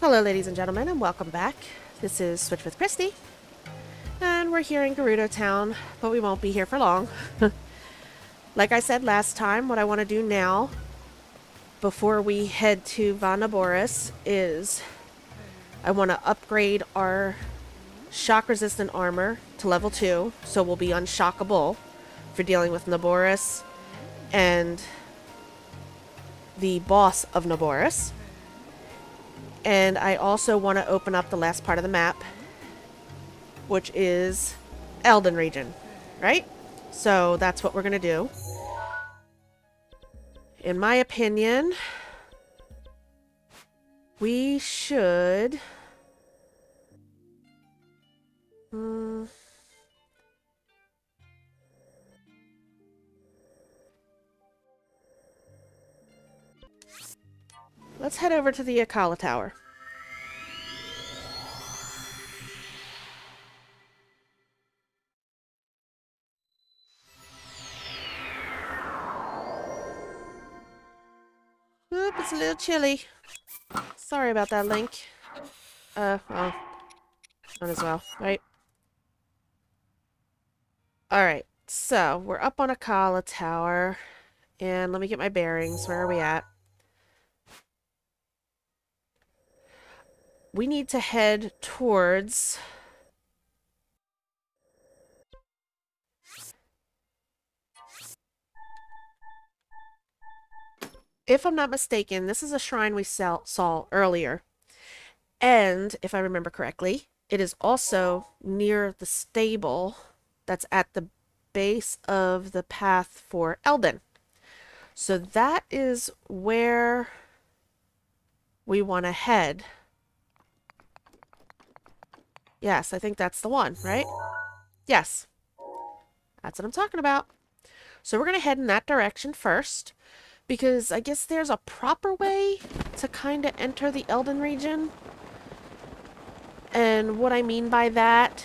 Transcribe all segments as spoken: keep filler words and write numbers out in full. Hello ladies and gentlemen, and welcome back. This is Switch with Christy, and we're here in Gerudo Town, but we won't be here for long. Like I said last time, what I want to do now, before we head to Vah Naboris, is I want to upgrade our shock-resistant armor to level two, so we'll be unshockable for dealing with Naboris and the boss of Naboris. And I also want to open up the last part of the map, which is Eldin Region, right? So that's what we're going to do. In my opinion, we should... Hmm... Let's head over to the Akkala Tower. Oop, it's a little chilly. Sorry about that, Link. Uh, well, not as well, right? Alright, so we're up on Akkala Tower. And let me get my bearings. Where are we at? We need to head towards if I'm not mistaken, this is a shrine we saw, saw earlier, and if I remember correctly, it is also near the stable that's at the base of the path for Eldin. So that is where we want to head. Yes, I think that's the one, right? Yes. That's what I'm talking about. So we're going to head in that direction first, because I guess there's a proper way to kind of enter the Eldin region. And what I mean by that...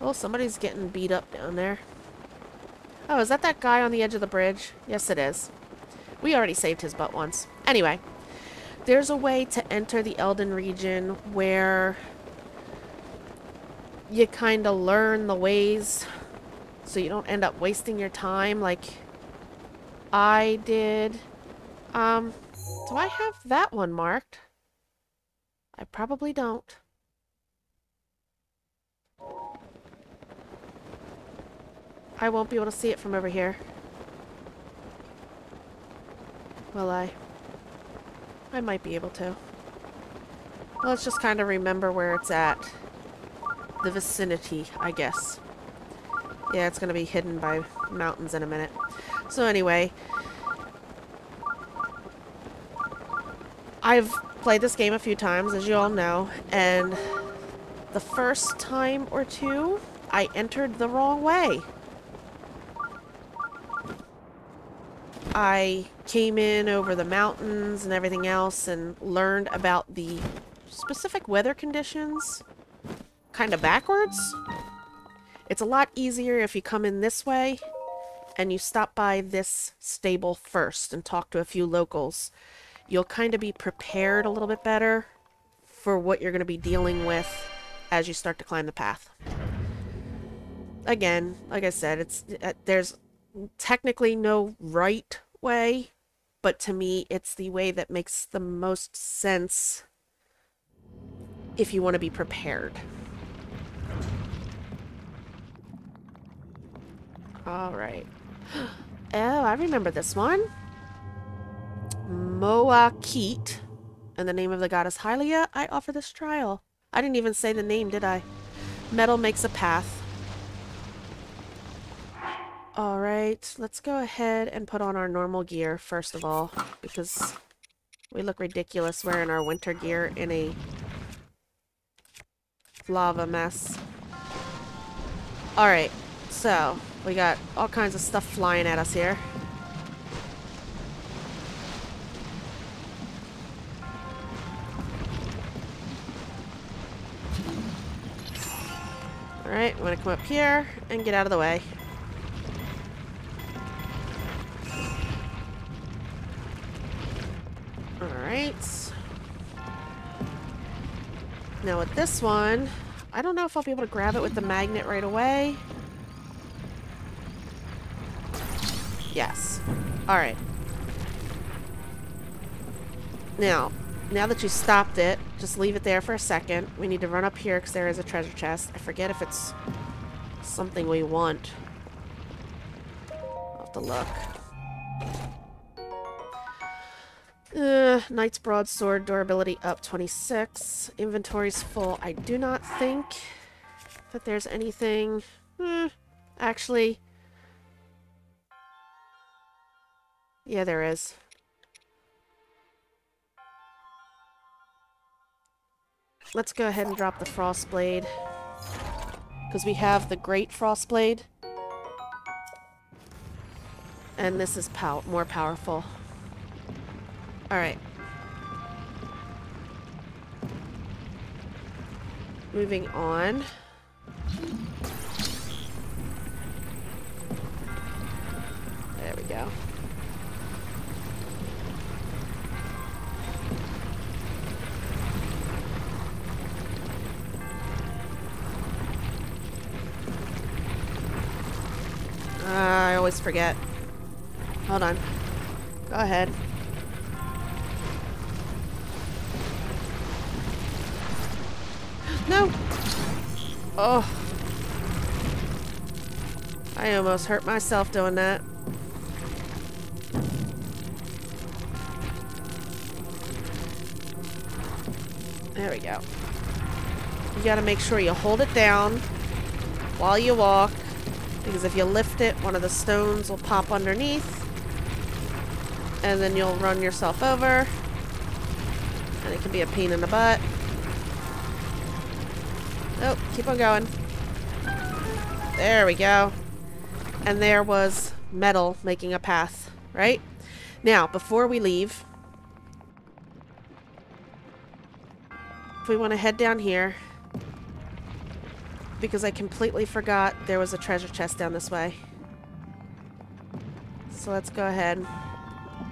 Oh, somebody's getting beat up down there. Oh, is that that guy on the edge of the bridge? Yes, it is. We already saved his butt once. Anyway. There's a way to enter the Eldin region where you kind of learn the ways so you don't end up wasting your time like I did. Um, do I have that one marked? I probably don't. I won't be able to see it from over here, will I? I might be able to. Let's just kind of remember where it's at. The vicinity, I guess. Yeah, it's going to be hidden by mountains in a minute. So anyway, I've played this game a few times, as you all know, and the first time or two, I entered the wrong way. I came in over the mountains and everything else and learned about the specific weather conditions kind of backwards. It's a lot easier if you come in this way and you stop by this stable first and talk to a few locals. You'll kind of be prepared a little bit better for what you're going to be dealing with as you start to climb the path. Again, like I said, it's uh, there's technically no right way, but to me it's the way that makes the most sense if you want to be prepared. All right. Oh, I remember this one. Mo'a Keet, in the name of the goddess Hylia, I offer this trial. I didn't even say the name, did I? Metal makes a path. Alright, let's go ahead and put on our normal gear, first of all, because we look ridiculous wearing our winter gear in a lava mess. Alright, so we got all kinds of stuff flying at us here. Alright, I'm going to come up here and get out of the way. Alright. Now with this one, I don't know if I'll be able to grab it with the magnet right away. Yes. Alright. Now, now that you stopped it, just leave it there for a second. We need to run up here because there is a treasure chest. I forget if it's something we want. I'll have to look. Uh, Knight's Broadsword, durability up twenty-six. Inventory's full. I do not think that there's anything... Eh, actually... Yeah, there is. Let's go ahead and drop the Frostblade, because we have the Great Frostblade. And this is pow- more powerful. Alright. Moving on. There we go. Uh, I always forget. Hold on. Go ahead. No! Oh. I almost hurt myself doing that. There we go. You gotta make sure you hold it down while you walk, because if you lift it, one of the stones will pop underneath, and then you'll run yourself over, and it can be a pain in the butt. Oh, keep on going. There we go. And there was metal making a path, right? Now, before we leave, if we want to head down here, because I completely forgot there was a treasure chest down this way. So let's go ahead.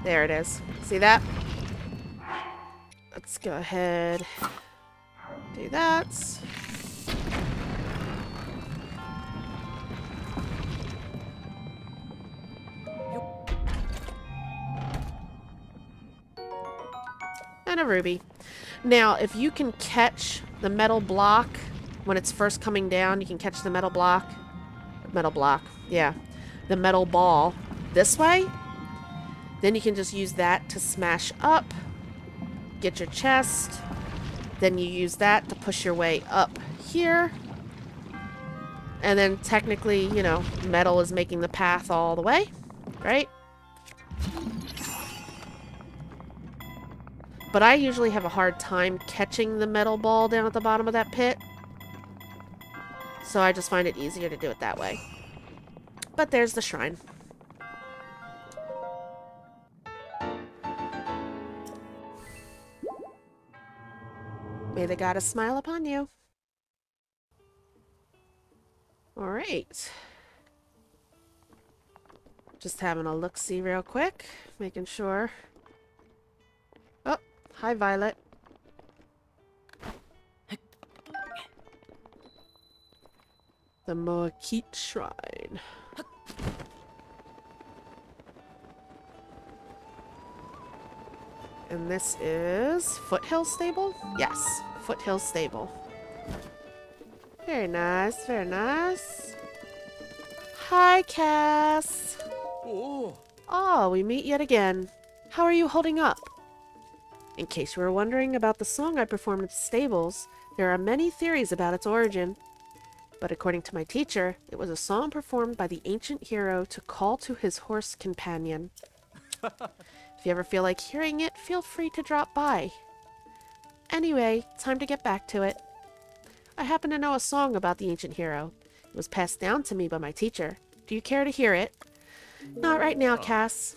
There it is. See that? Let's go ahead. Do that. And a ruby. Now, if you can catch the metal block when it's first coming down, you can catch the metal block. Metal block. Yeah. The metal ball this way. Then you can just use that to smash up. Get your chest. Then you use that to push your way up here. And then technically, you know, metal is making the path all the way. Right? But I usually have a hard time catching the metal ball down at the bottom of that pit. So I just find it easier to do it that way. But there's the shrine. May the goddess smile upon you. Alright. Just having a look-see real quick. Making sure. Oh, hi Violet. The Mo'a Keet Shrine. And this is Foothill Stable? Yes, Foothill Stable. Very nice, very nice. Hi, Kass. Ooh. Oh, we meet yet again. How are you holding up? In case you were wondering about the song I performed at the stables, there are many theories about its origin. But according to my teacher, it was a song performed by the ancient hero to call to his horse companion. If you ever feel like hearing it, feel free to drop by. Anyway, time to get back to it. I happen to know a song about the ancient hero. It was passed down to me by my teacher. Do you care to hear it? Not right now, Kass.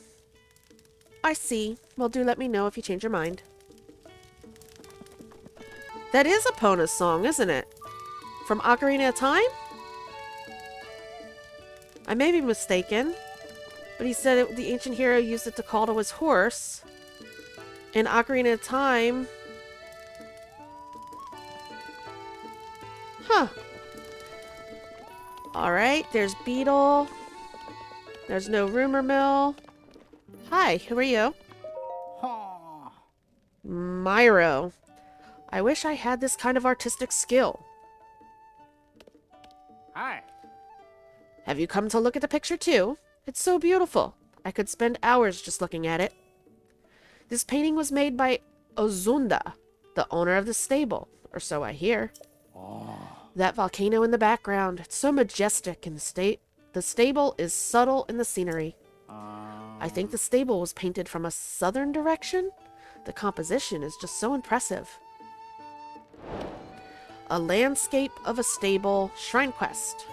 I see. Well, do let me know if you change your mind. That is Epona's song, isn't it? From Ocarina of Time? I may be mistaken, but he said it, the ancient hero used it to call to his horse, in Ocarina of Time. Huh. Alright, there's Beetle. There's no rumor mill. Hi, who are you? Huh. Myro. I wish I had this kind of artistic skill. Hi. Have you come to look at the picture too? It's so beautiful. I could spend hours just looking at it. This painting was made by Ozunda, the owner of the stable, or so I hear. Oh. That volcano in the background, it's so majestic in the state. The stable is subtle in the scenery. Um. I think the stable was painted from a southern direction. The composition is just so impressive. A landscape of a stable shrine quest.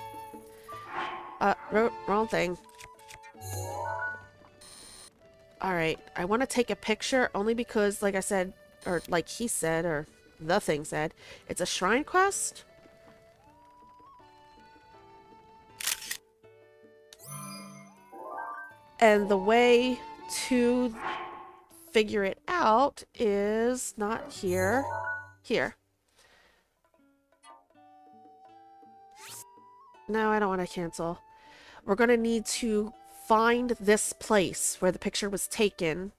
Uh, wrong thing. Alright, I want to take a picture only because, like I said, or like he said, or the thing said, it's a shrine quest. And the way to figure it out is not here. Here. No, I don't want to cancel. We're going to need to find this place where the picture was taken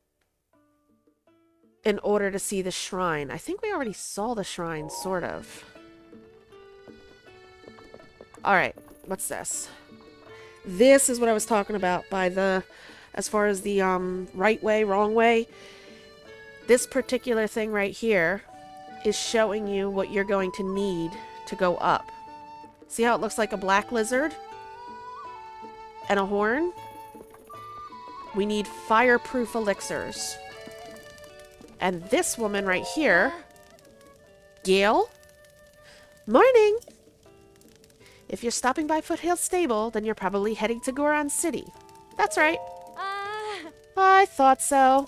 in order to see the shrine. I think we already saw the shrine, sort of. Alright, what's this? This is what I was talking about by the, as far as the um, right way, wrong way. This particular thing right here is showing you what you're going to need to go up. See how it looks like a black lizard? And a horn? We need fireproof elixirs. And this woman right here, Gail. Morning! If you're stopping by Foothill Stable, then you're probably heading to Goron City. That's right. Uh... I thought so.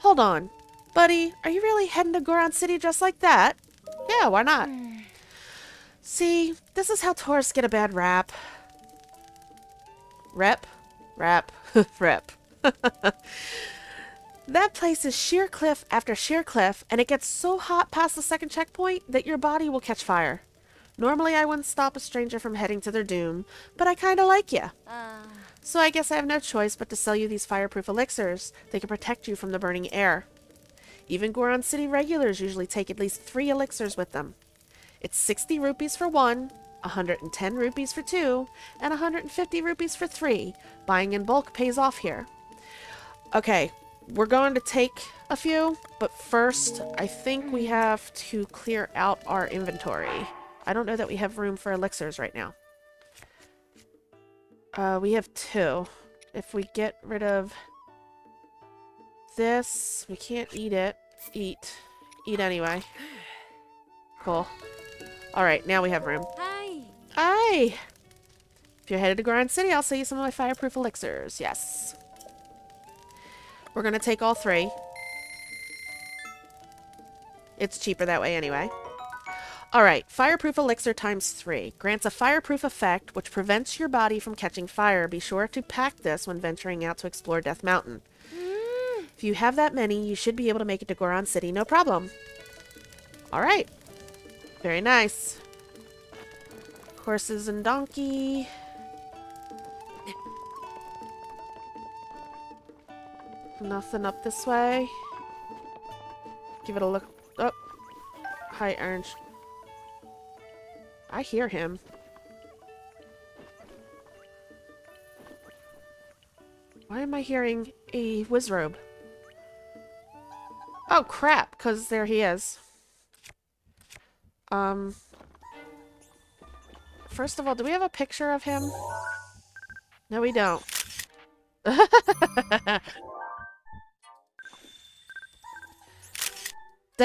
Hold on. Buddy, are you really heading to Goron City just like that? Yeah, why not? See, this is how tourists get a bad rap. Rep, rap, rep. That place is sheer cliff after sheer cliff, and it gets so hot past the second checkpoint that your body will catch fire. Normally I wouldn't stop a stranger from heading to their doom, but I kinda like ya. Uh. So I guess I have no choice but to sell you these fireproof elixirs. They can protect you from the burning air. Even Goron City regulars usually take at least three elixirs with them. It's sixty rupees for one, one hundred ten rupees for two, and one hundred fifty rupees for three. Buying in bulk pays off here. Okay, we're going to take a few, but first I think we have to clear out our inventory. I don't know that we have room for elixirs right now. Uh, we have two. If we get rid of this, we can't eat it. Eat. Eat anyway. Cool. Alright, now we have room. Hi! Hi! If you're headed to Goron City, I'll sell you some of my fireproof elixirs. Yes. We're gonna take all three. It's cheaper that way anyway. Alright, fireproof elixir times three. Grants a fireproof effect, which prevents your body from catching fire. Be sure to pack this when venturing out to explore Death Mountain. Mm. If you have that many, you should be able to make it to Goron City, no problem. Alright. Very nice. Horses and donkey. Nothing up this way. Give it a look. Oh. Hi, Orange. I hear him. Why am I hearing a wizrobe? Oh, crap, because there he is. Um, first of all, do we have a picture of him? No, we don't. That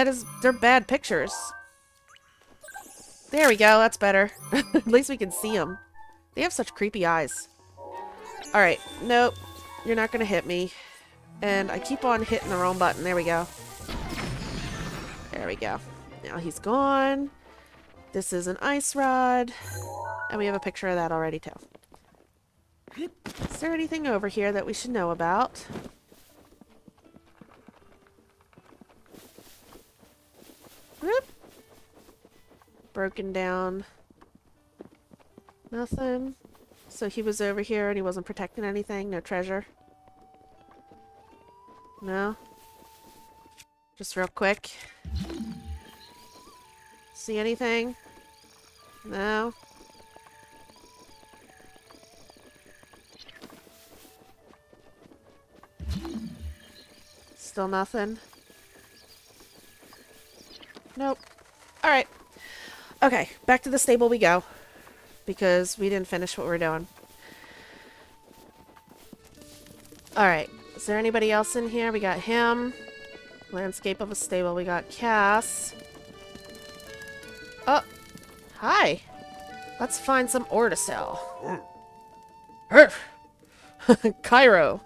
is, they're bad pictures. There we go, that's better. At least we can see him. They have such creepy eyes. Alright, nope, you're not gonna hit me. And I keep on hitting the wrong button, there we go. There we go. Now he's gone. This is an ice rod. And we have a picture of that already, too. Is there anything over here that we should know about? Whoop. Broken down. Nothing. So he was over here and he wasn't protecting anything? No treasure? No? Just real quick. See anything? No? Still nothing? Nope. Alright. Okay, back to the stable we go. Because we didn't finish what we were doing. Alright. Is there anybody else in here? We got him. Landscape of a stable. We got Kass. Oh. Hi. Let's find some ore to sell. Cairo.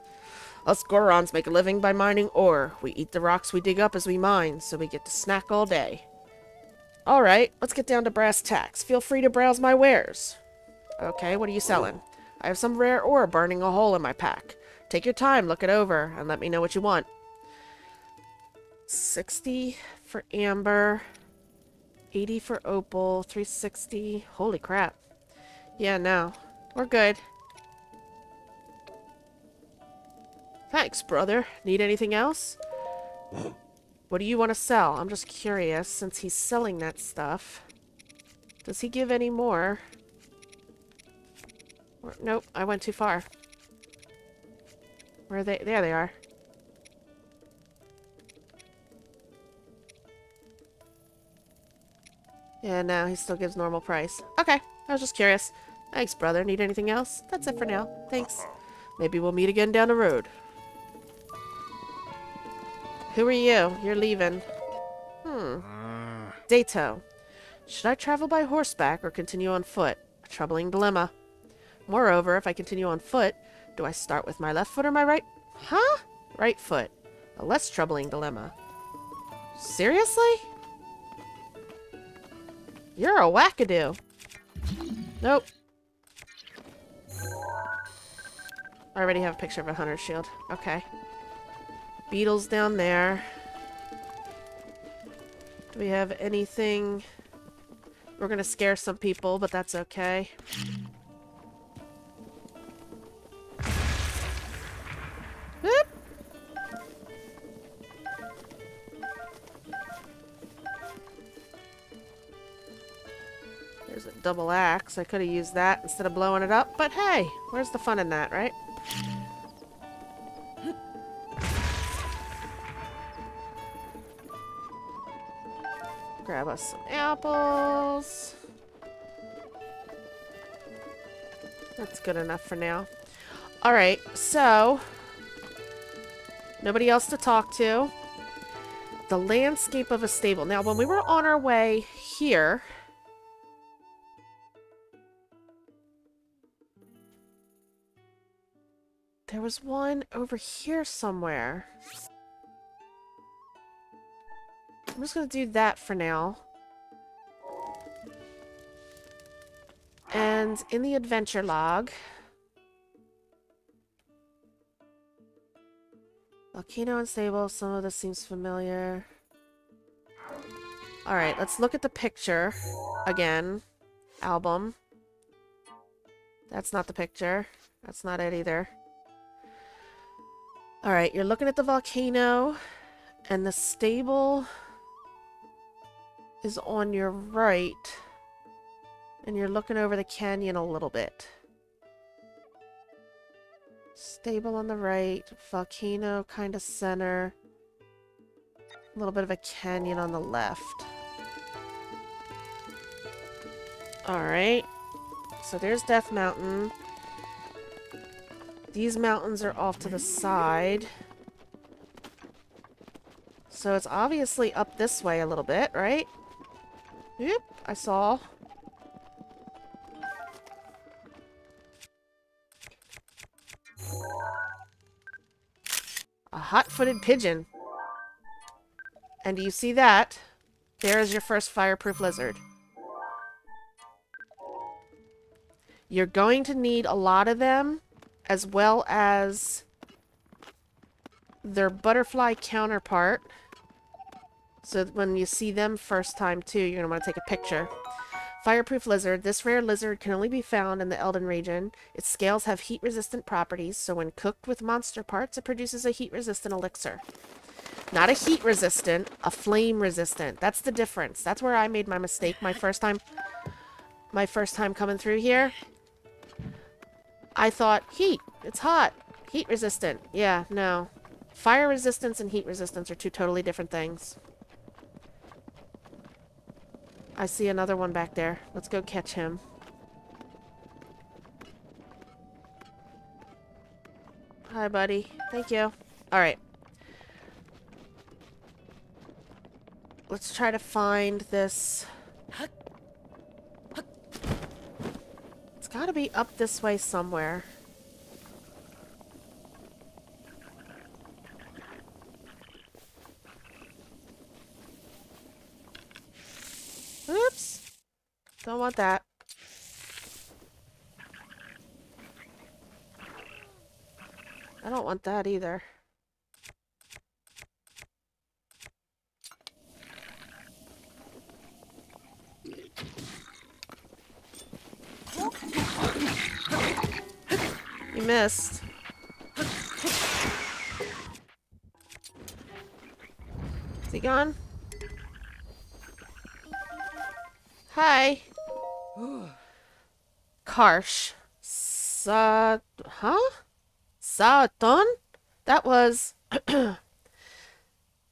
Us Gorons make a living by mining ore. We eat the rocks we dig up as we mine, so we get to snack all day. Alright, let's get down to brass tacks. Feel free to browse my wares. Okay, what are you selling? I have some rare ore burning a hole in my pack. Take your time, look it over, and let me know what you want. sixty for amber. eighty for opal. three sixty. Holy crap. Yeah, no. We're good. Thanks, brother. Need anything else? What do you want to sell? I'm just curious, since he's selling that stuff. Does he give any more? Or, nope, I went too far. Where are they? There they are. Yeah, no, he still gives normal price. Okay, I was just curious. Thanks, brother. Need anything else? That's it for now. Thanks. Maybe we'll meet again down the road. Who are you? You're leaving. Hmm. Dato. Should I travel by horseback or continue on foot? A troubling dilemma. Moreover, if I continue on foot, do I start with my left foot or my right? Huh? Right foot. A less troubling dilemma. Seriously? You're a wackadoo. Nope. I already have a picture of a hunter's shield. Okay. Beetles down there. Do we have anything? We're gonna scare some people, but that's okay. Whoop. There's a double axe. I could have used that instead of blowing it up, but hey, where's the fun in that, right? Grab us some apples. That's good enough for now. Alright, so nobody else to talk to. The landscape of a stable. Now, when we were on our way here, there was one over here somewhere. I'm just going to do that for now. And in the adventure log, volcano unstable, some of this seems familiar. Alright, let's look at the picture again. Album. That's not the picture. That's not it either. Alright, you're looking at the volcano and the stable is on your right, and you're looking over the canyon a little bit. Stable on the right, volcano kind of center, a little bit of a canyon on the left. Alright, so there's Death Mountain. These mountains are off to the side. So it's obviously up this way a little bit, right? Yep, I saw. A hot-footed pigeon. And do you see that? There is your first fireproof lizard. You're going to need a lot of them, as well as their butterfly counterpart. So when you see them first time too, you're going to want to take a picture. Fireproof lizard. This rare lizard can only be found in the Eldin region. Its scales have heat-resistant properties, so when cooked with monster parts, it produces a heat-resistant elixir. Not a heat-resistant, a flame-resistant. That's the difference. That's where I made my mistake my first time. My first time coming through here. I thought, heat, it's hot. Heat-resistant. Yeah, no. Fire resistance and heat resistance are two totally different things. I see another one back there. Let's go catch him. Hi, buddy. Thank you. Alright. Let's try to find this. It's gotta be up this way somewhere. Oops! Don't want that. I don't want that either. You missed. Is he gone? Hi. Karsh. Sa... Huh? Saton? That was... That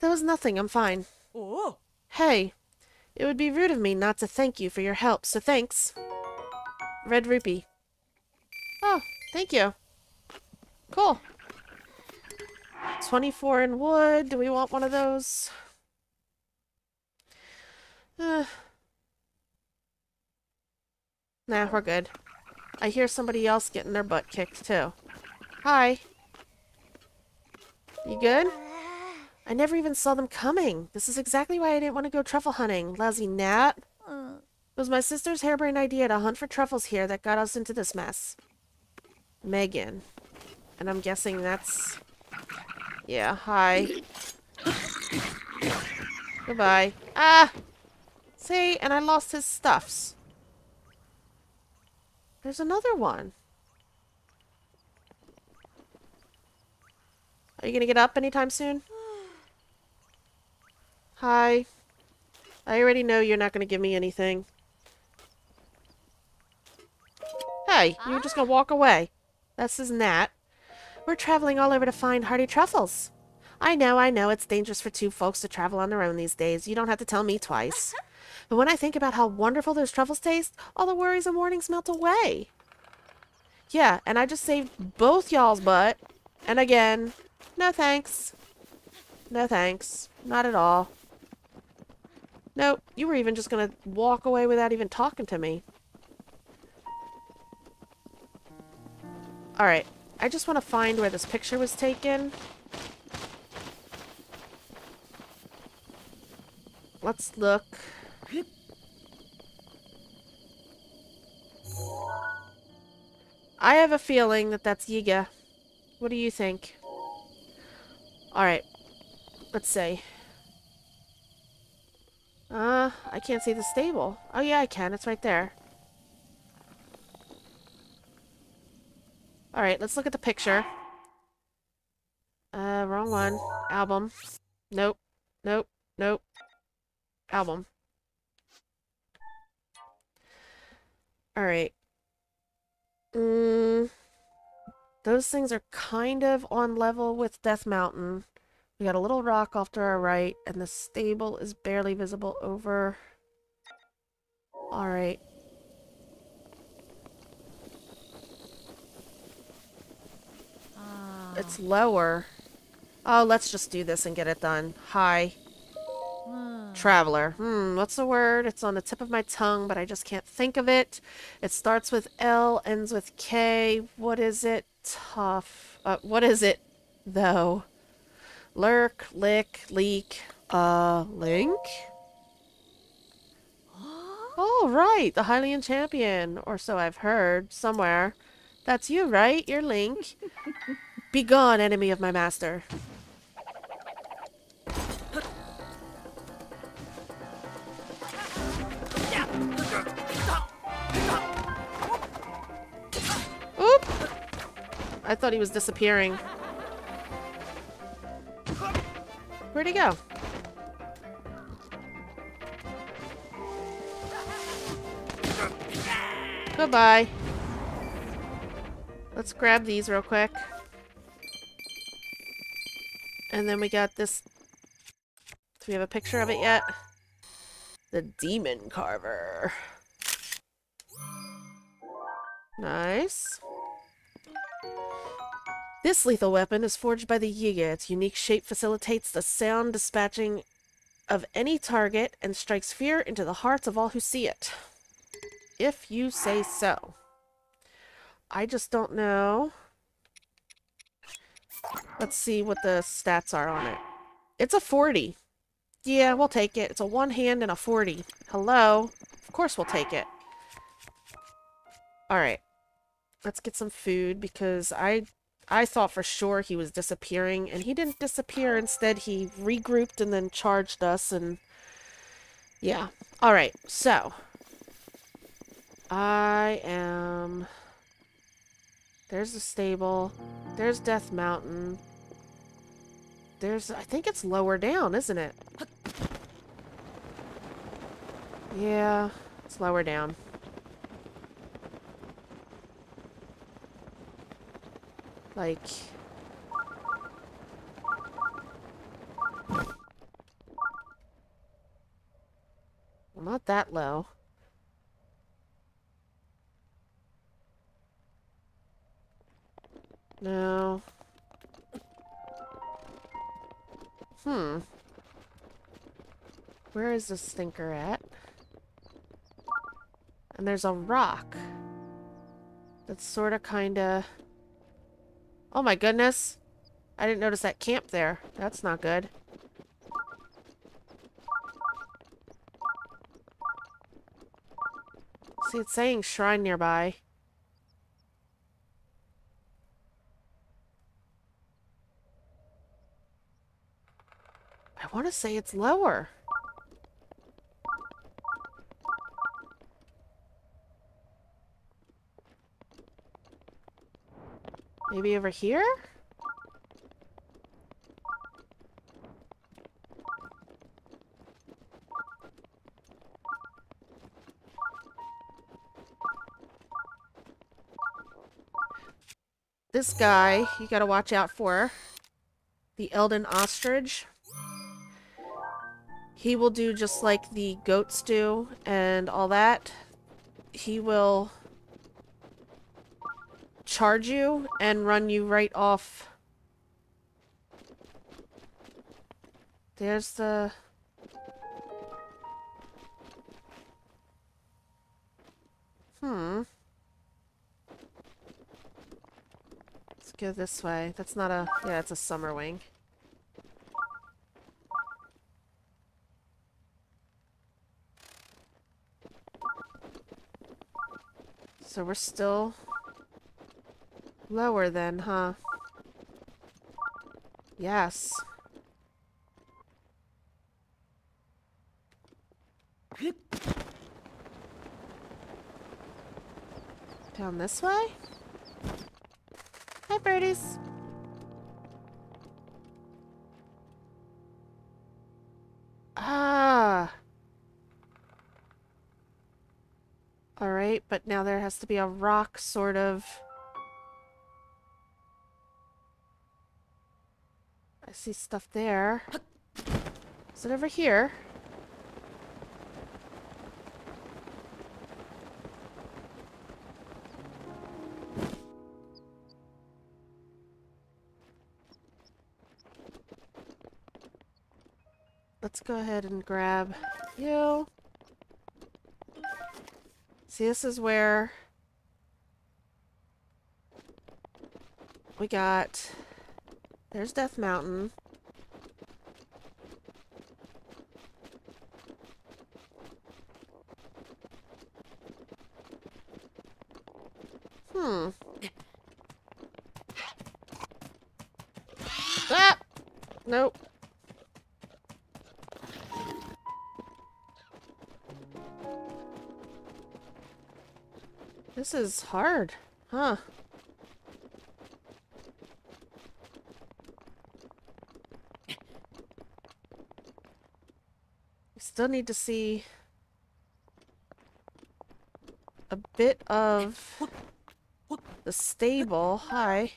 was nothing. I'm fine. Oh. Hey. It would be rude of me not to thank you for your help, so thanks. Red rupee. Oh, thank you. Cool. twenty-four in wood. Do we want one of those? Uh... Nah, we're good. I hear somebody else getting their butt kicked, too. Hi. You good? I never even saw them coming. This is exactly why I didn't want to go truffle hunting. Lousy gnat. It was my sister's harebrained idea to hunt for truffles here that got us into this mess. Megan. And I'm guessing that's... Yeah, hi. Goodbye. Ah! See? And I lost his stuffs. There's another one. Are you going to get up anytime soon? Hi. I already know you're not going to give me anything. Hey, ah. You're just going to walk away. That's his gnat. We're traveling all over to find hardy truffles. I know, I know, it's dangerous for two folks to travel on their own these days. You don't have to tell me twice. But when I think about how wonderful those truffles taste, all the worries and warnings melt away. Yeah, and I just saved both y'all's butt. And again, no thanks. No thanks. Not at all. Nope, you were even just going to walk away without even talking to me. Alright, I just want to find where this picture was taken. Let's look... I have a feeling that that's Yiga. What do you think? Alright. Let's see. Uh, I can't see the stable. Oh yeah, I can. It's right there. Alright, let's look at the picture. Uh, wrong one. Album. Nope. Nope. Nope. Album. Alright. Mm, those things are kind of on level with Death Mountain. We got a little rock off to our right, and the stable is barely visible over. Alright. Oh. It's lower. Oh, let's just do this and get it done. Hi. Traveler. Hmm, what's the word? It's on the tip of my tongue, but I just can't think of it. It starts with L, ends with K. What is it? Tough. Uh, what is it, though? Lurk, lick, leak, uh, link? Oh, right. The Hylian champion, or so I've heard, somewhere. That's you, right? You're Link. Begone, enemy of my master. Oop! I thought he was disappearing. Where'd he go? Goodbye. Let's grab these real quick. And then we got this. Do we have a picture of it yet? The Demon Carver. Nice. This lethal weapon is forged by the Yiga. Its unique shape facilitates the sound dispatching of any target and strikes fear into the hearts of all who see it. If you say so. I just don't know. Let's see what the stats are on it. It's a forty. Yeah, we'll take it. It's a one hand and a forty. Hello. Of course we'll take it. Alright. Let's get some food because I I thought for sure he was disappearing, and he didn't disappear. Instead, he regrouped and then charged us, and yeah. Alright, so I am... There's the stable. There's Death Mountain. There's... I think it's lower down, isn't it? Yeah, it's lower down. Like... Well, not that low. No. Hmm. Where is this stinker at? And there's a rock. That's sort of kinda... Oh my goodness. I didn't notice that camp there. That's not good. See, it's saying shrine nearby. I want to say it's lower. Maybe over here? This guy, you gotta watch out for. The Eldin Ostrich. He will do just like the goats do and all that. He will charge you and run you right off. There's the... Hmm. Let's go this way. That's not a... Yeah, it's a Summerwing. So we're still lower then, huh? Yes. Down this way? Hi, birdies. Ah. Alright, but now there has to be a rock sort of... I see stuff there. Is it over here? Let's go ahead and grab you. See, this is where we got... There's Death Mountain. Hmm. Ah! Nope. This is hard, huh? We still need to see a bit of the stable. Hi.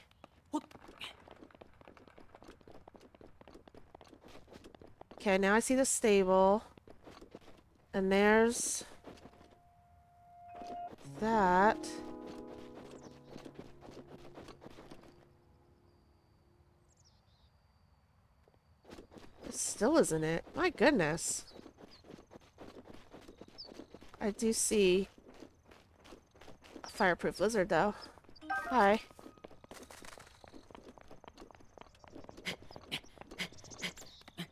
Okay, now I see the stable. And there's that. This still isn't it. My goodness. I do see a fireproof lizard though. Hi.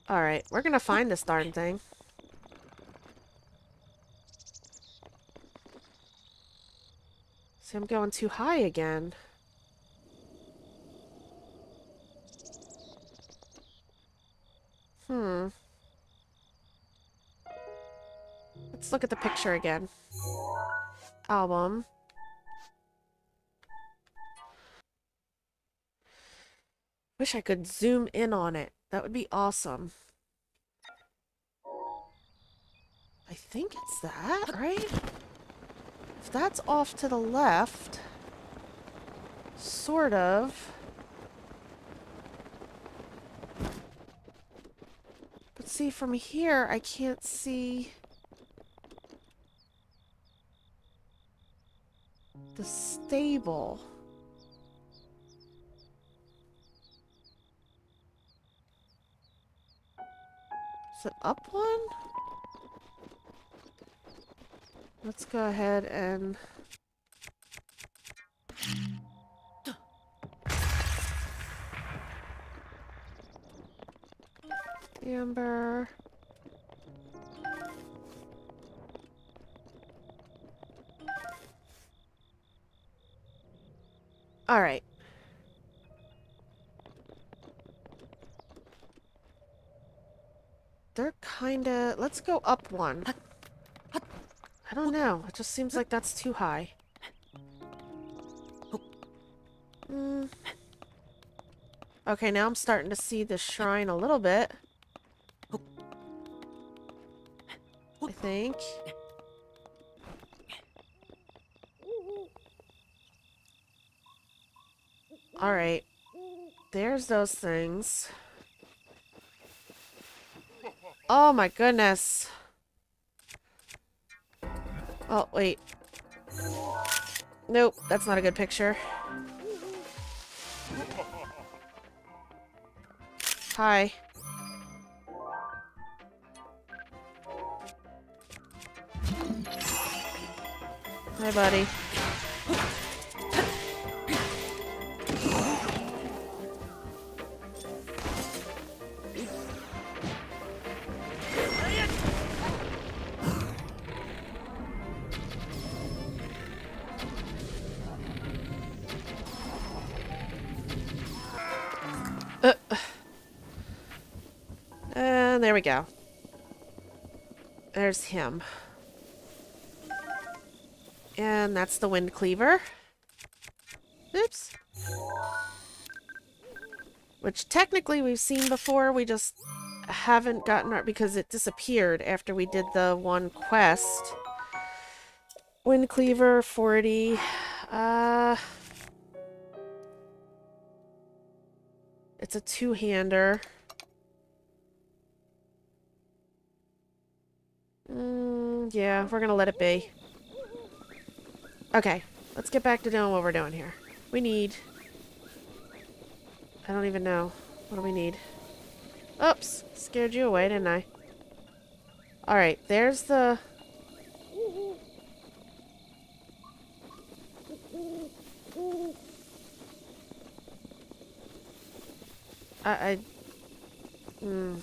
Alright, we're gonna find this darn thing. See, I'm going too high again. Hmm. Let's look at the picture again. Album. Wish I could zoom in on it. That would be awesome. I think it's that, right? If that's off to the left, sort of. But see, from here, I can't see the stable. Is it up one? Let's go ahead and... Amber... Alright. They're kinda... Let's go up one. I don't know. It just seems like that's too high. Mm. Okay, now I'm starting to see the shrine a little bit. I think. Alright. There's those things. Oh my goodness. Oh, wait. Nope, that's not a good picture. Hi. Hi, buddy. There we go. There's him. And that's the Wind Cleaver. Oops. Which technically we've seen before, we just haven't gotten it because it disappeared after we did the one quest. Wind Cleaver forty. Uh, it's a two-hander. Mm, yeah, we're gonna let it be. Okay, let's get back to doing what we're doing here. We need... I don't even know. What do we need? Oops! Scared you away, didn't I? Alright, there's the... I... I... Hmm...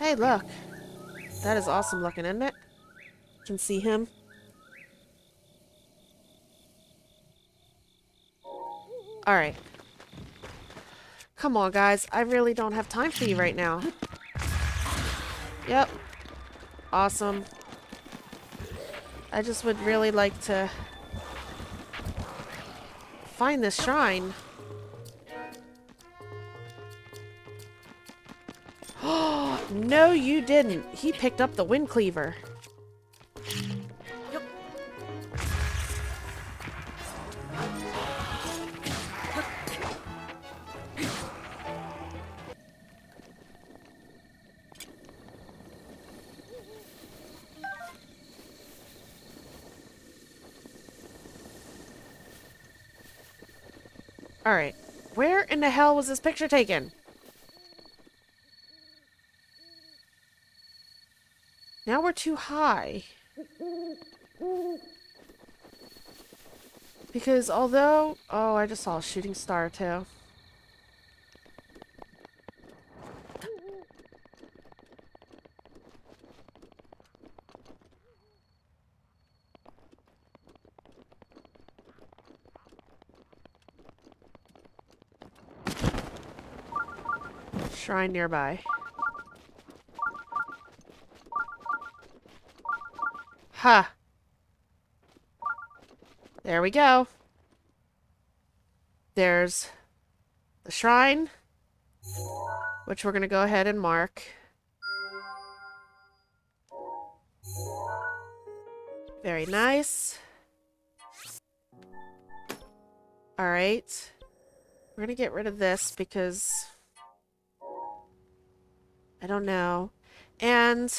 Hey, look. That is awesome looking, isn't it? You can see him. Alright. Come on, guys. I really don't have time for you right now. Yep. Awesome. I just would really like to find this shrine. Oh, no you didn't. He picked up the Wind Cleaver. Alright, where in the hell was this picture taken? Now we're too high. Because although... Oh, I just saw a shooting star too. Shrine nearby. Ha! Huh. There we go. There's the shrine, which we're going to go ahead and mark. Very nice. Alright. We're going to get rid of this because... I don't know. And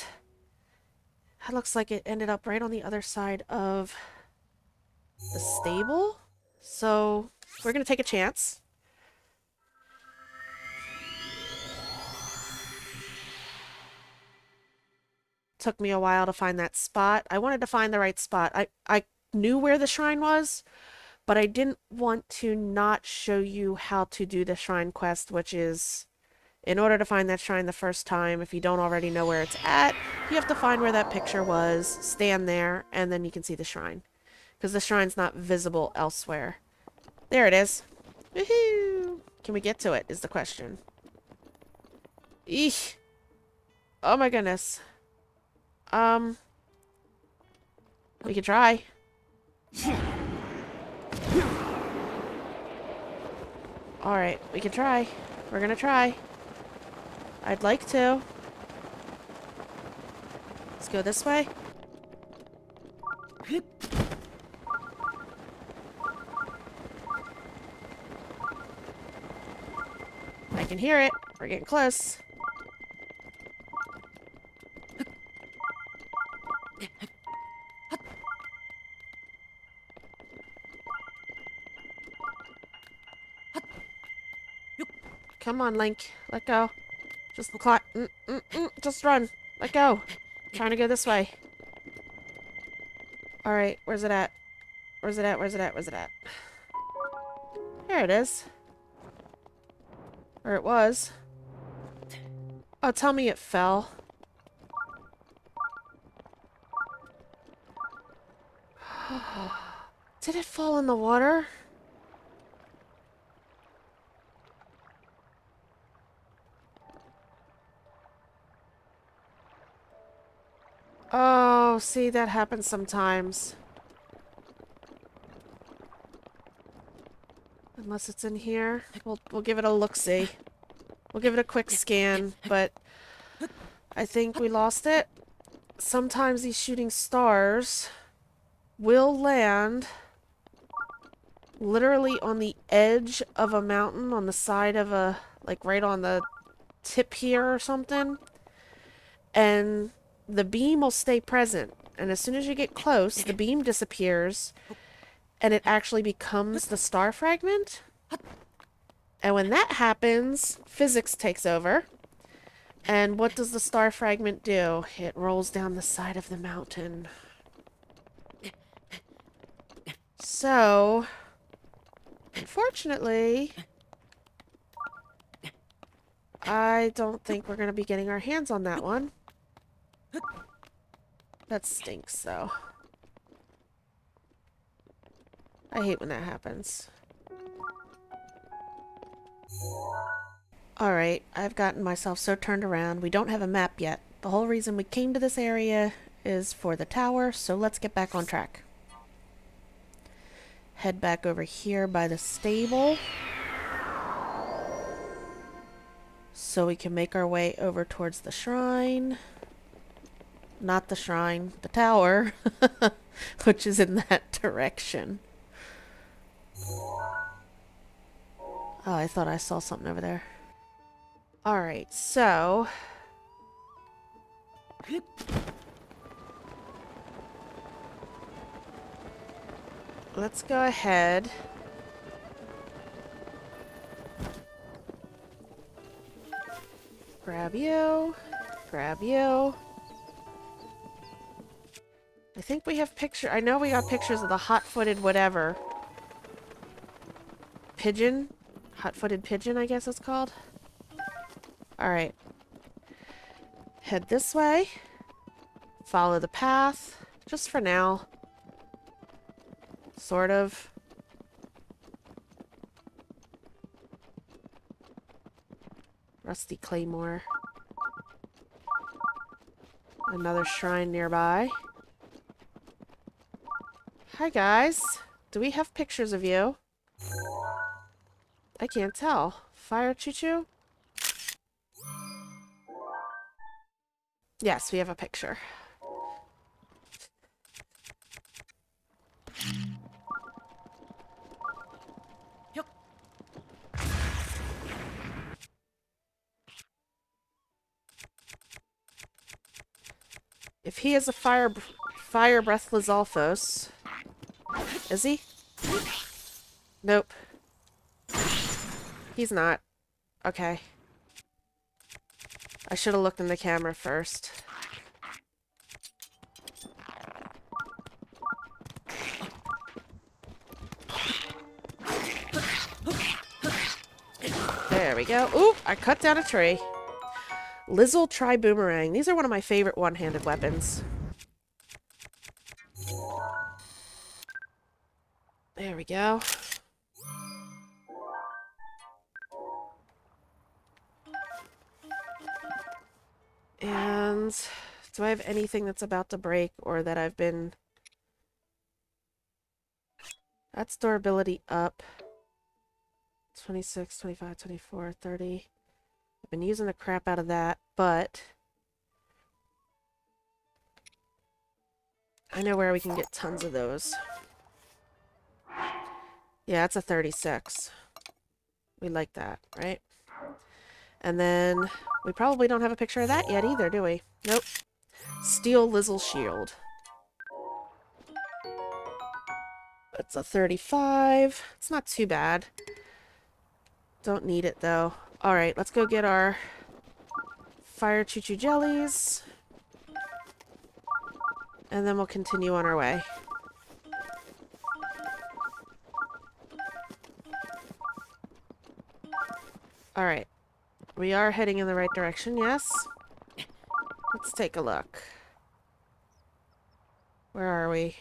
that looks like it ended up right on the other side of the stable. So we're going to take a chance. Took me a while to find that spot. I wanted to find the right spot. I, I knew where the shrine was, but I didn't want to not show you how to do the shrine quest, which is... In order to find that shrine the first time, if you don't already know where it's at, you have to find where that picture was, stand there, and then you can see the shrine. Because the shrine's not visible elsewhere. There it is. Woohoo! Can we get to it, is the question. Eesh! Oh my goodness. Um... We could try. Alright, we can try. We're gonna try. I'd like to. Let's go this way. I can hear it. We're getting close. Come on, Link. Let go. Just the clock. Mm, mm, mm. Just run. Let go. I'm trying to go this way. Alright, where's it at? Where's it at? Where's it at? Where's it at? There it is. Or it was. Oh, tell me it fell. Did it fall in the water? Oh, see, that happens sometimes. Unless it's in here. We'll, we'll give it a look-see. We'll give it a quick scan, but I think we lost it. Sometimes these shooting stars will land literally on the edge of a mountain, on the side of a... like, right on the tip here or something. And... the beam will stay present, and as soon as you get close, the beam disappears, and it actually becomes the star fragment. And when that happens, physics takes over. And what does the star fragment do? It rolls down the side of the mountain. So, unfortunately, I don't think we're going to be getting our hands on that one. That stinks, though. I hate when that happens. Alright, I've gotten myself so turned around. We don't have a map yet. The whole reason we came to this area is for the tower, so let's get back on track. Head back over here by the stable so we can make our way over towards the shrine. Not the shrine, the tower, which is in that direction. Oh, I thought I saw something over there. Alright, so... let's go ahead grab you, grab you. I think we have picture. I know we got pictures of the hot-footed whatever pigeon, hot-footed pigeon, I guess it's called. All right, head this way, follow the path just for now. Sort of. Rusty claymore. Another shrine nearby. Hi guys. Do we have pictures of you? I can't tell. Fire choo choo? Yes, we have a picture. If he is a fire, fire breath Lizalfos, is he? Nope. He's not. Okay. I should have looked in the camera first. There we go. Ooh, I cut down a tree. Lizzle Tri-Boomerang. These are one of my favorite one-handed weapons. There we go. And do I have anything that's about to break or that I've been... That's durability up. twenty-six, twenty-five, twenty-four, thirty... I've been using the crap out of that, but I know where we can get tons of those. Yeah, it's a thirty-six. We like that, right? And then we probably don't have a picture of that yet either, do we? Nope. Steel Lizzle Shield. It's a thirty-five. It's not too bad. Don't need it though. Alright, let's go get our fire choo-choo jellies. And then we'll continue on our way. Alright. We are heading in the right direction, yes? Let's take a look. Where are we?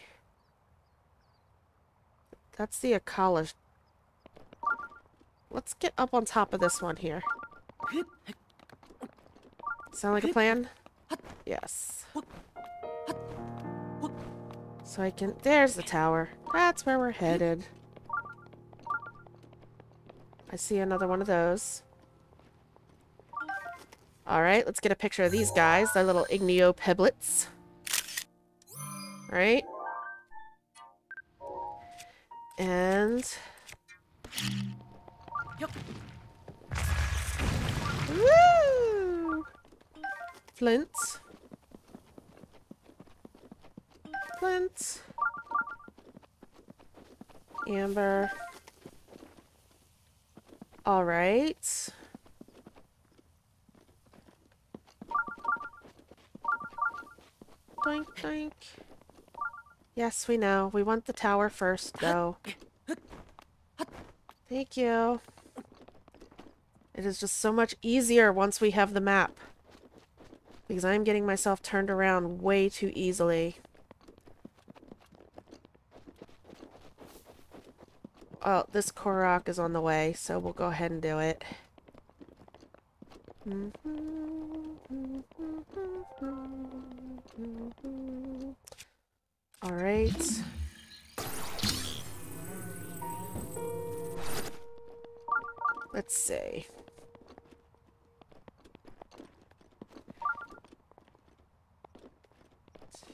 That's the Akkala. Let's get up on top of this one here. Sound like a plan? Yes. So I can... There's the tower. That's where we're headed. I see another one of those. Alright, let's get a picture of these guys. They're little Igneo Pebblets. Alright. And... Woo! Flint. Flint. Amber. All right. Doink, doink. Yes, we know. We want the tower first, though. Thank you. It is just so much easier once we have the map. Because I'm getting myself turned around way too easily. Oh, this Korok is on the way, so we'll go ahead and do it. All right. Let's see.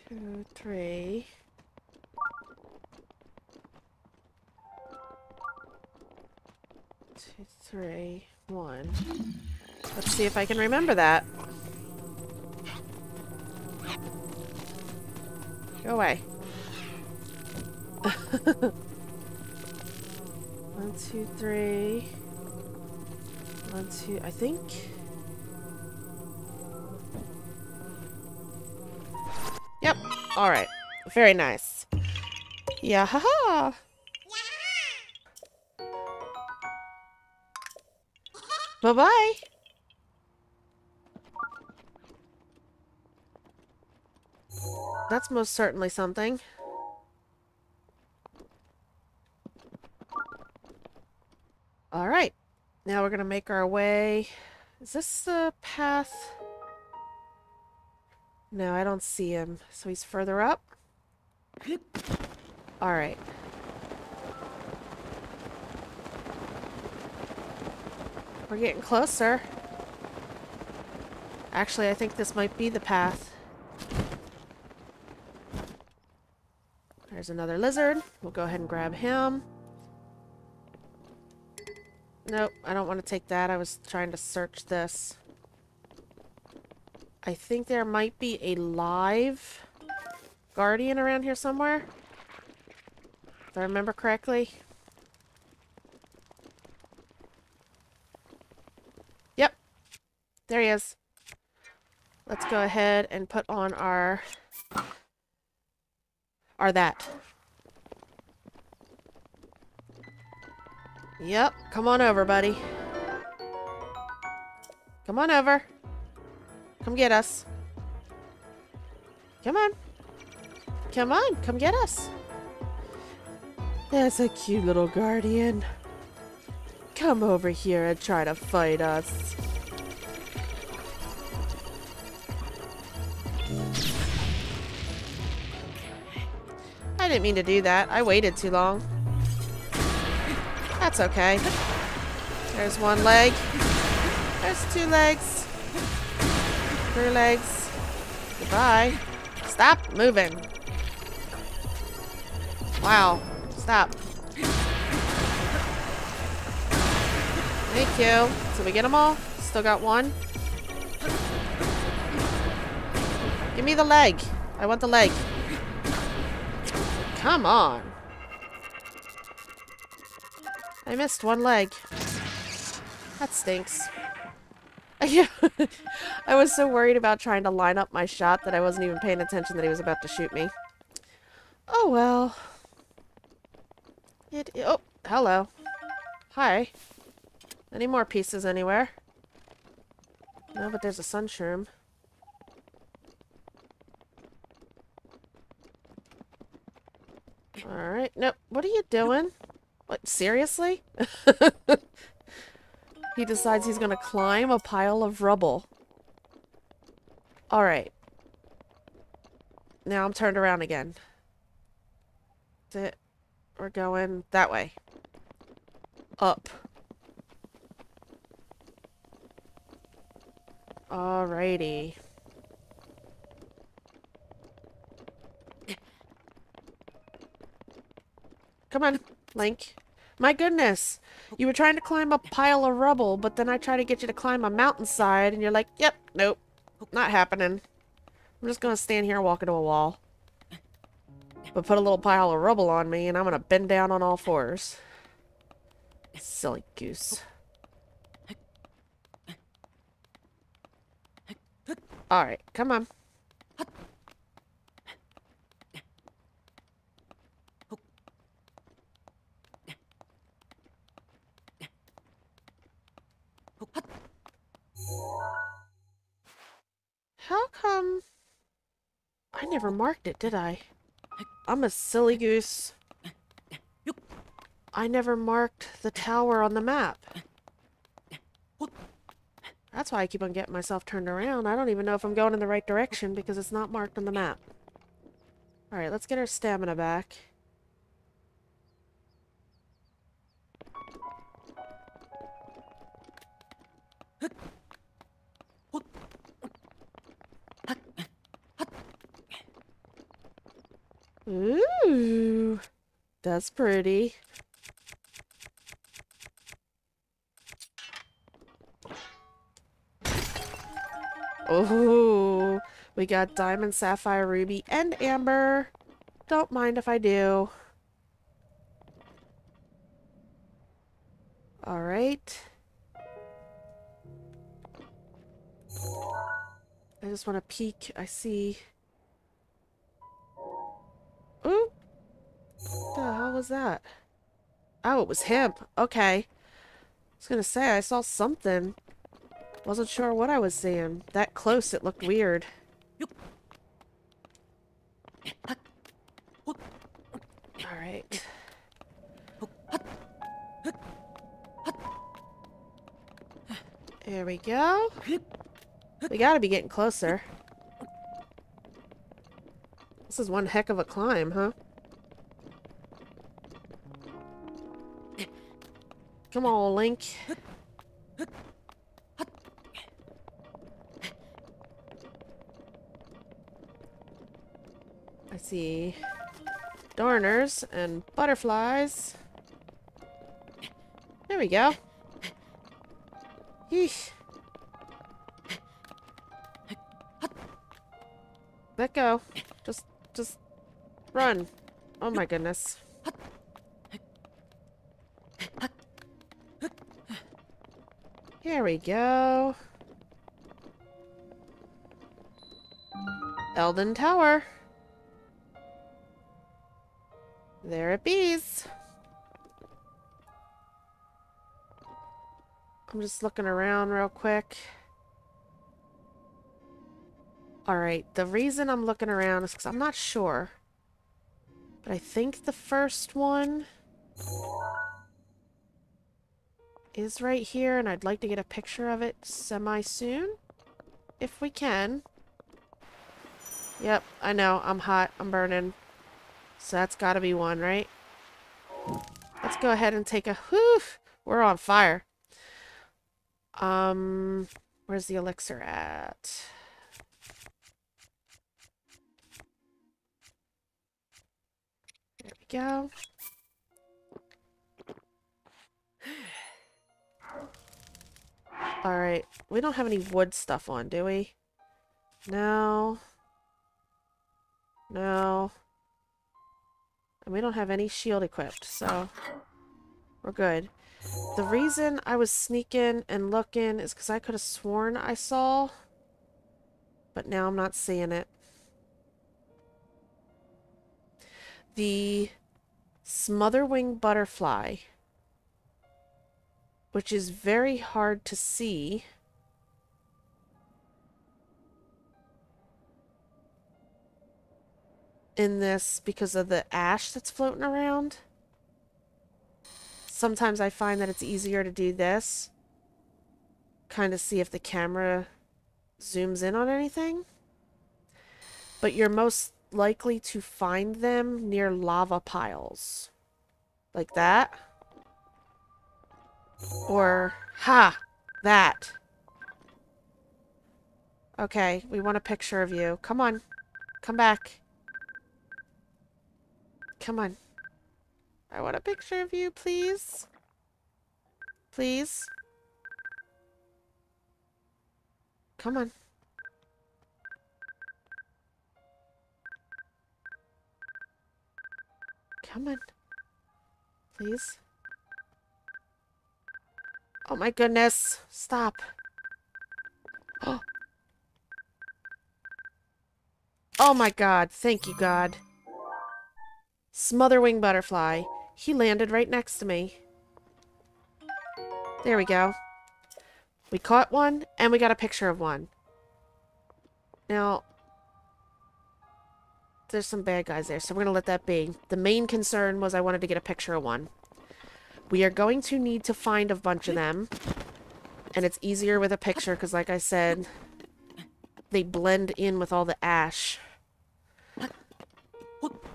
Two, three. Two, three, one. Let's see if I can remember that. Go away. One, two, three. One, two, I think. Yep. All right. Very nice. Yeah, ha ha. Yeah. Bye bye. That's most certainly something. All right. Now we're gonna make our way. Is this the path? No, I don't see him. So he's further up. All right. We're getting closer. Actually, I think this might be the path. There's another lizard. We'll go ahead and grab him. Nope, I don't want to take that. I was trying to search this. I think there might be a live guardian around here somewhere, if I remember correctly. Yep. There he is. Let's go ahead and put on our... our that. Yep, come on over, buddy. Come on over. Come get us. Come on. Come on, come get us. There's a cute little guardian. Come over here and try to fight us. I didn't mean to do that. I waited too long. That's okay. There's one leg. There's two legs. Three legs. Goodbye. Stop moving. Wow. Stop. Thank you. Did we get them all? Still got one. Give me the leg. I want the leg. Come on. I missed one leg. That stinks. I was so worried about trying to line up my shot that I wasn't even paying attention that he was about to shoot me. Oh well. It, oh, hello. Hi. Any more pieces anywhere? No, but there's a sunshroom. Alright. No, what are you doing? What, seriously? He decides he's gonna climb a pile of rubble. Alright. Now I'm turned around again. That's it. We're going that way. Up. Alrighty. Come on, Link. My goodness, you were trying to climb a pile of rubble, but then I try to get you to climb a mountainside, and you're like, yep, nope, not happening. I'm just going to stand here and walk into a wall. But put a little pile of rubble on me, and I'm going to bend down on all fours. Silly goose. Alright, come on. How come I never marked it, did I? I'm a silly goose. I never marked the tower on the map. That's why I keep on getting myself turned around. I don't even know if I'm going in the right direction because it's not marked on the map. Alright, let's get our stamina back. Ooh, that's pretty. Oh, we got diamond, sapphire, ruby, and amber. Don't mind if I do. All right. I just want to peek. I see. Ooh. What the hell was that? Oh, it was him. Okay. I was going to say, I saw something. Wasn't sure what I was seeing. That close, it looked weird. Alright. There we go. We gotta be getting closer. This is one heck of a climb, huh? Come on, Link. I see Dorners and butterflies. There we go. Yeesh. Let go. Just, just run. Oh my goodness. Here we go. Eldin Tower. There it bees. I'm just looking around real quick. Alright, the reason I'm looking around is because I'm not sure. But I think the first one is right here, and I'd like to get a picture of it semi-soon. If we can. Yep, I know. I'm hot. I'm burning. So that's gotta be one, right? Let's go ahead and take a... Whew! We're on fire. Um, where's the elixir at? There we go. Alright. We don't have any wood stuff on, do we? No. No. And we don't have any shield equipped, so we're good. The reason I was sneaking and looking is because I could have sworn I saw, but now I'm not seeing it. The Smotherwing Butterfly, which is very hard to see. In this, because of the ash that's floating around. Sometimes I find that it's easier to do this. Kind of see if the camera zooms in on anything. But you're most likely to find them near lava piles. Like that. Or, ha! That. Okay, we want a picture of you. Come on. Come back. Come on. I want a picture of you, please. Please. Come on. Come on. Please. Oh my goodness. Stop. Oh. Oh my God. Thank you, God. Smotherwing Butterfly. He landed right next to me. There we go. We caught one, and we got a picture of one. Now, there's some bad guys there, so we're going to let that be. The main concern was I wanted to get a picture of one. We are going to need to find a bunch of them. And it's easier with a picture because, like I said, they blend in with all the ash.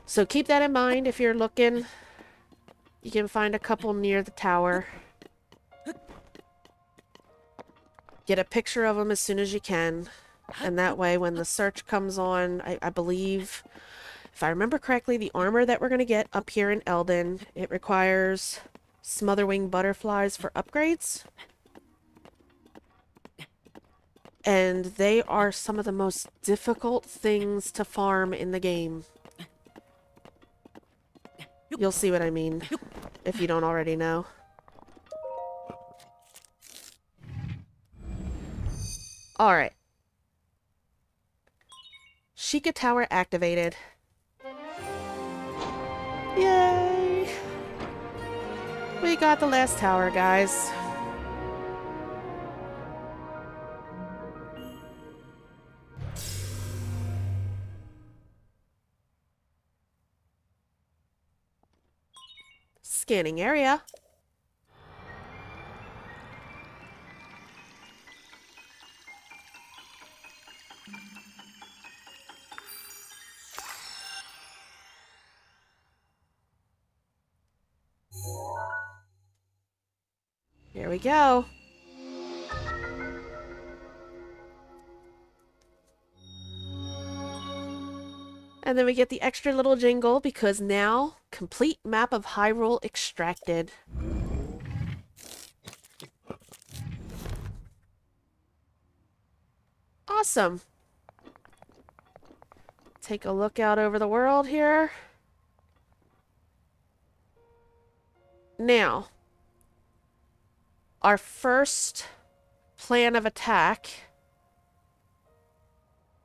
So keep that in mind if you're looking. You can find a couple near the tower. Get a picture of them as soon as you can. And that way when the search comes on, I, I believe, if I remember correctly, the armor that we're going to get up here in Eldin, it requires Smotherwing Butterflies for upgrades. And they are some of the most difficult things to farm in the game. You'll see what I mean, if you don't already know. Alright. Sheikah Tower activated. Yay! We got the last tower, guys. Scanning area. Here we go. And then we get the extra little jingle because now, complete map of Hyrule extracted. Awesome. Take a look out over the world here. Now, our first plan of attack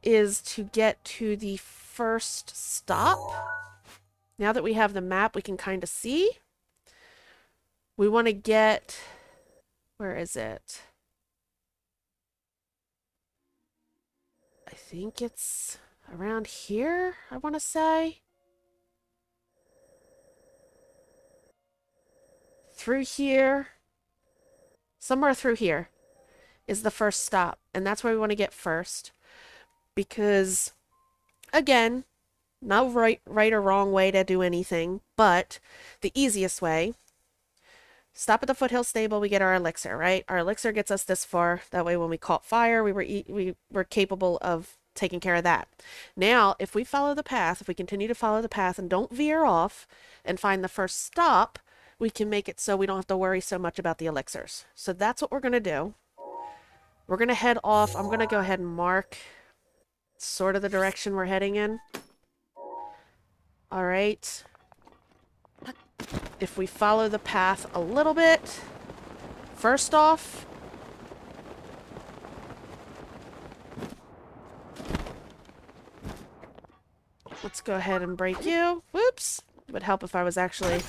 is to get to the first stop. Now that we have the map, we can kind of see. We want to get, where is it? I think it's around here, I want to say. Through here, somewhere through here is the first stop, and that's where we want to get first. Because, again, not right, right or wrong way to do anything, but the easiest way. Stop at the Foothill Stable, we get our elixir, right? Our elixir gets us this far. That way when we caught fire, we were, e we were capable of taking care of that. Now, if we follow the path, if we continue to follow the path and don't veer off and find the first stop, we can make it so we don't have to worry so much about the elixirs. So that's what we're going to do. We're going to head off. I'm going to go ahead and mark sort of the direction we're heading in. All right. If we follow the path a little bit, first off, let's go ahead and break you. Whoops. It would help if I was actually...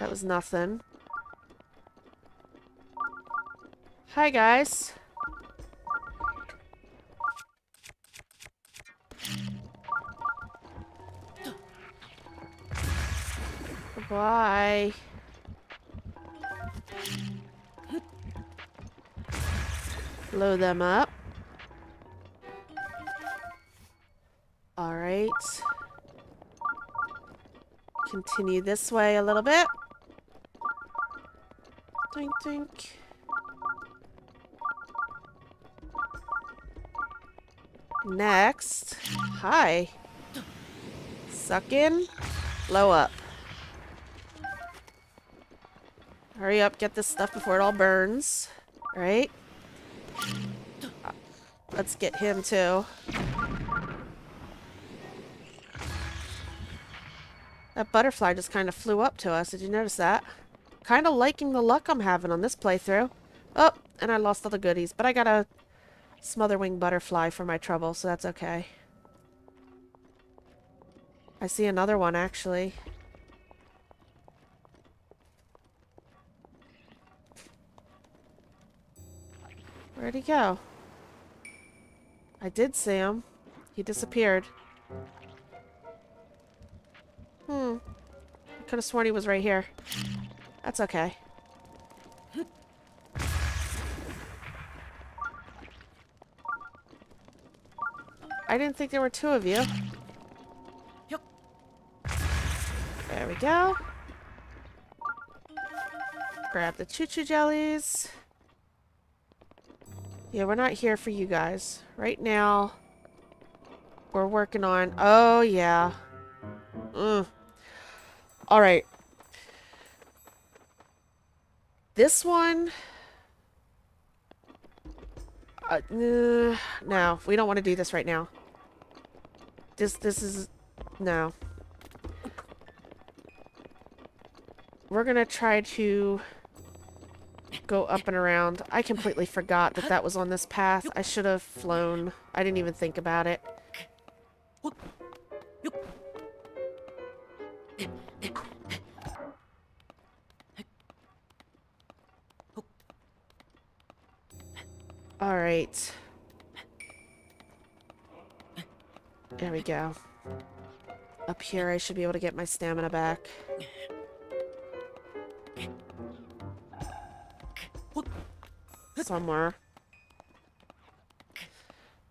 That was nothing. Hi, guys. Bye. Blow them up. All right. Continue this way a little bit. Doink, doink. Next. Hi. Suck in. Blow up. Hurry up, get this stuff before it all burns. Alright. Let's get him too. That butterfly just kind of flew up to us. Did you notice that? Kind of liking the luck I'm having on this playthrough. Oh, and I lost all the goodies. But I got a Smotherwing Butterfly for my trouble, so that's okay. I see another one, actually. Where'd he go? I did see him. He disappeared. Hmm. Could have sworn he was right here. That's okay. I didn't think there were two of you. There we go. Grab the choo-choo jellies. Yeah, we're not here for you guys. Right now, we're working on... Oh, yeah. Mm. Alright. This one... Uh, no, we don't want to do this right now. This, this is... No. We're going to try to... go up and around. I completely forgot that that was on this path. I should have flown. I didn't even think about it. All right. There we go. Up here, I should be able to get my stamina back. Somewhere.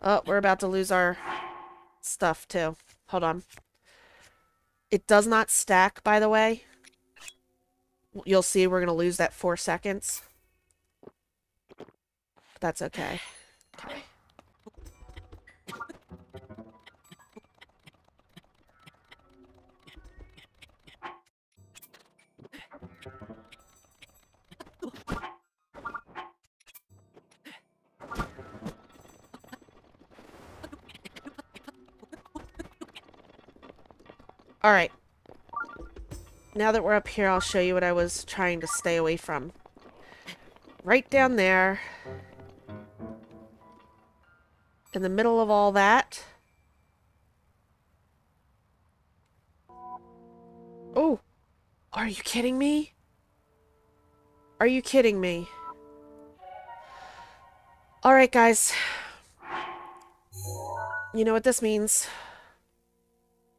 Oh, we're about to lose our stuff too. Hold on. It does not stack, by the way. You'll see we're going to lose that four seconds. That's okay. Okay. Alright, now that we're up here, I'll show you what I was trying to stay away from. Right down there, in the middle of all that. Oh, are you kidding me? Are you kidding me? Alright guys, you know what this means.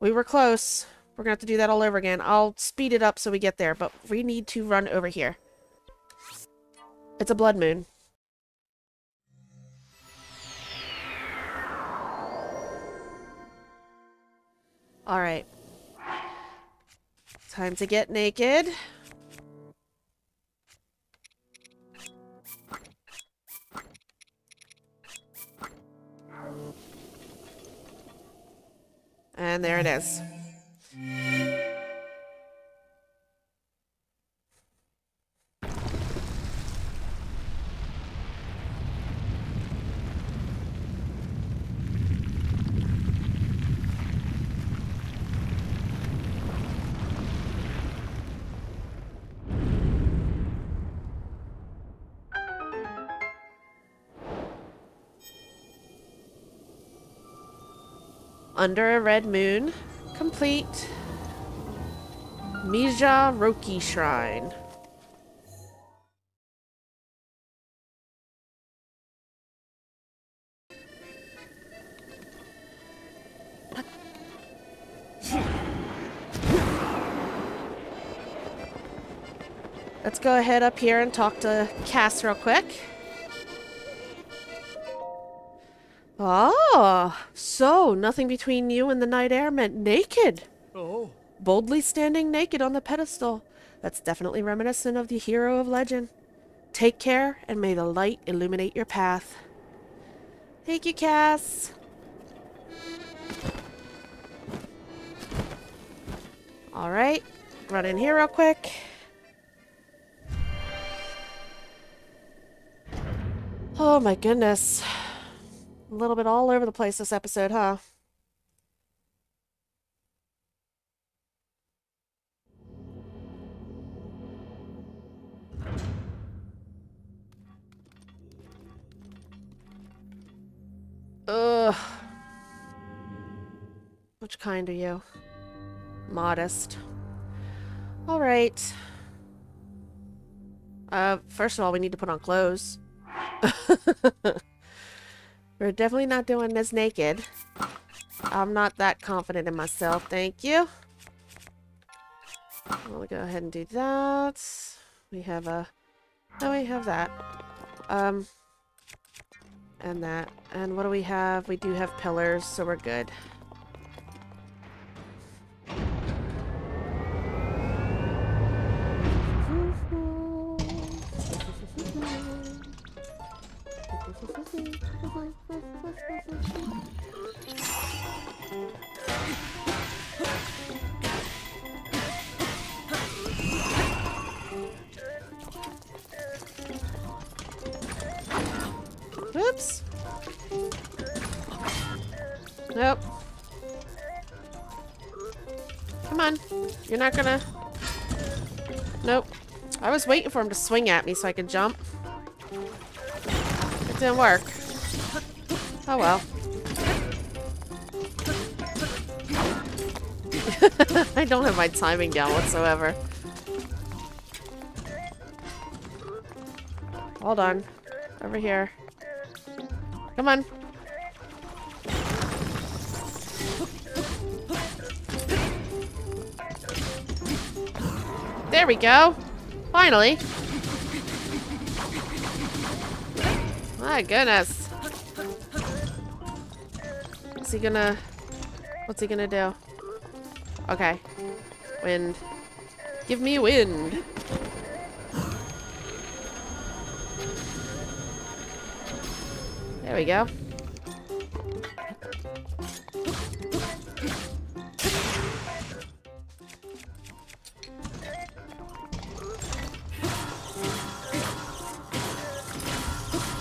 We were close. We're gonna have to do that all over again. I'll speed it up so we get there, but we need to run over here. It's a blood moon. Alright. Time to get naked. And there it is. Under a red moon, complete. Mija Rokee Shrine. Let's go ahead up here and talk to Kass real quick. Ah, so nothing between you and the night air meant naked. Oh. Boldly standing naked on the pedestal. That's definitely reminiscent of the hero of legend. Take care, and may the light illuminate your path. Thank you, Kass. All right, run in here real quick. Oh my goodness. A little bit all over the place this episode, huh? Ugh. Which kind are you? Modest. All right. Uh, first of all, we need to put on clothes. We're definitely not doing this naked. I'm not that confident in myself, thank you. We'll go ahead and do that. We have a... Now we have that. Um, and that. And what do we have? We do have pillars, so we're good. Oops. Nope. Come on. You're not gonna... Nope. I was waiting for him to swing at me so I could jump. It didn't work. Oh well. I don't have my timing down whatsoever. Hold on. Over here. Come on. There we go. Finally. My goodness. What's he gonna... What's he gonna do? Okay. Wind. Give me wind. There we go.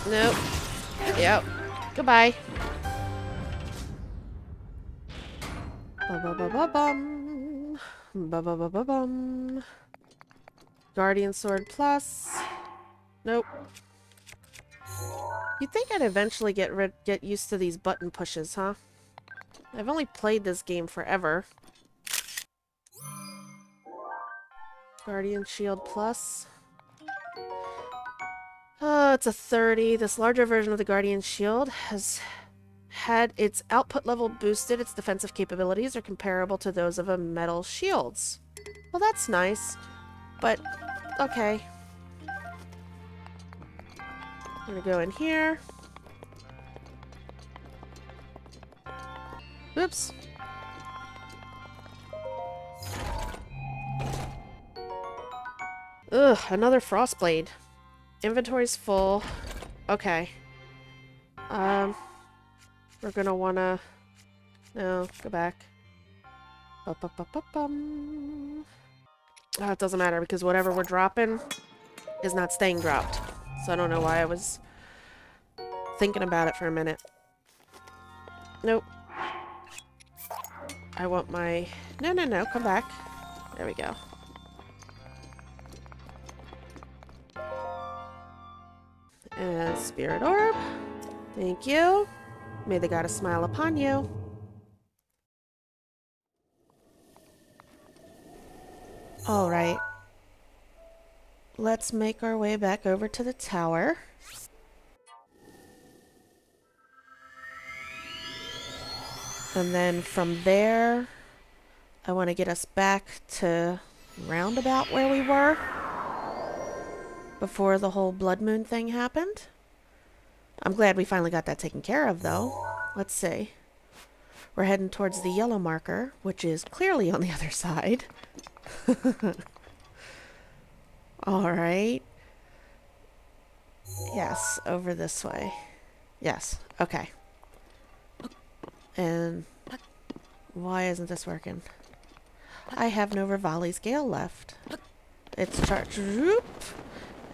Nope. Yep. Goodbye. Ba-ba-ba-bum. Ba-ba-ba-bum. Guardian Sword Plus. Nope. You'd think I'd eventually get rid get used to these button pushes, huh? I've only played this game forever. Guardian Shield Plus. Oh, it's a thirty. This larger version of the Guardian Shield has... had its output level boosted, its defensive capabilities are comparable to those of a metal shield's. Well, that's nice, but okay. I'm gonna go in here. Oops. Ugh, another Frostblade. Inventory's full. Okay. Um... We're gonna wanna... No, go back. Ba-ba-ba-ba-bum. Oh, it doesn't matter because whatever we're dropping is not staying dropped. So I don't know why I was thinking about it for a minute. Nope. I want my... No, no, no, come back. There we go. And Spirit Orb. Thank you. May the goddess smile upon you. All right. Let's make our way back over to the tower. And then from there, I want to get us back to roundabout where we were before the whole blood moon thing happened. I'm glad we finally got that taken care of, though. Let's see. We're heading towards the yellow marker, which is clearly on the other side. Alright. Yes, over this way. Yes, okay. And why isn't this working? I have no Revali's Gale left. It's charged.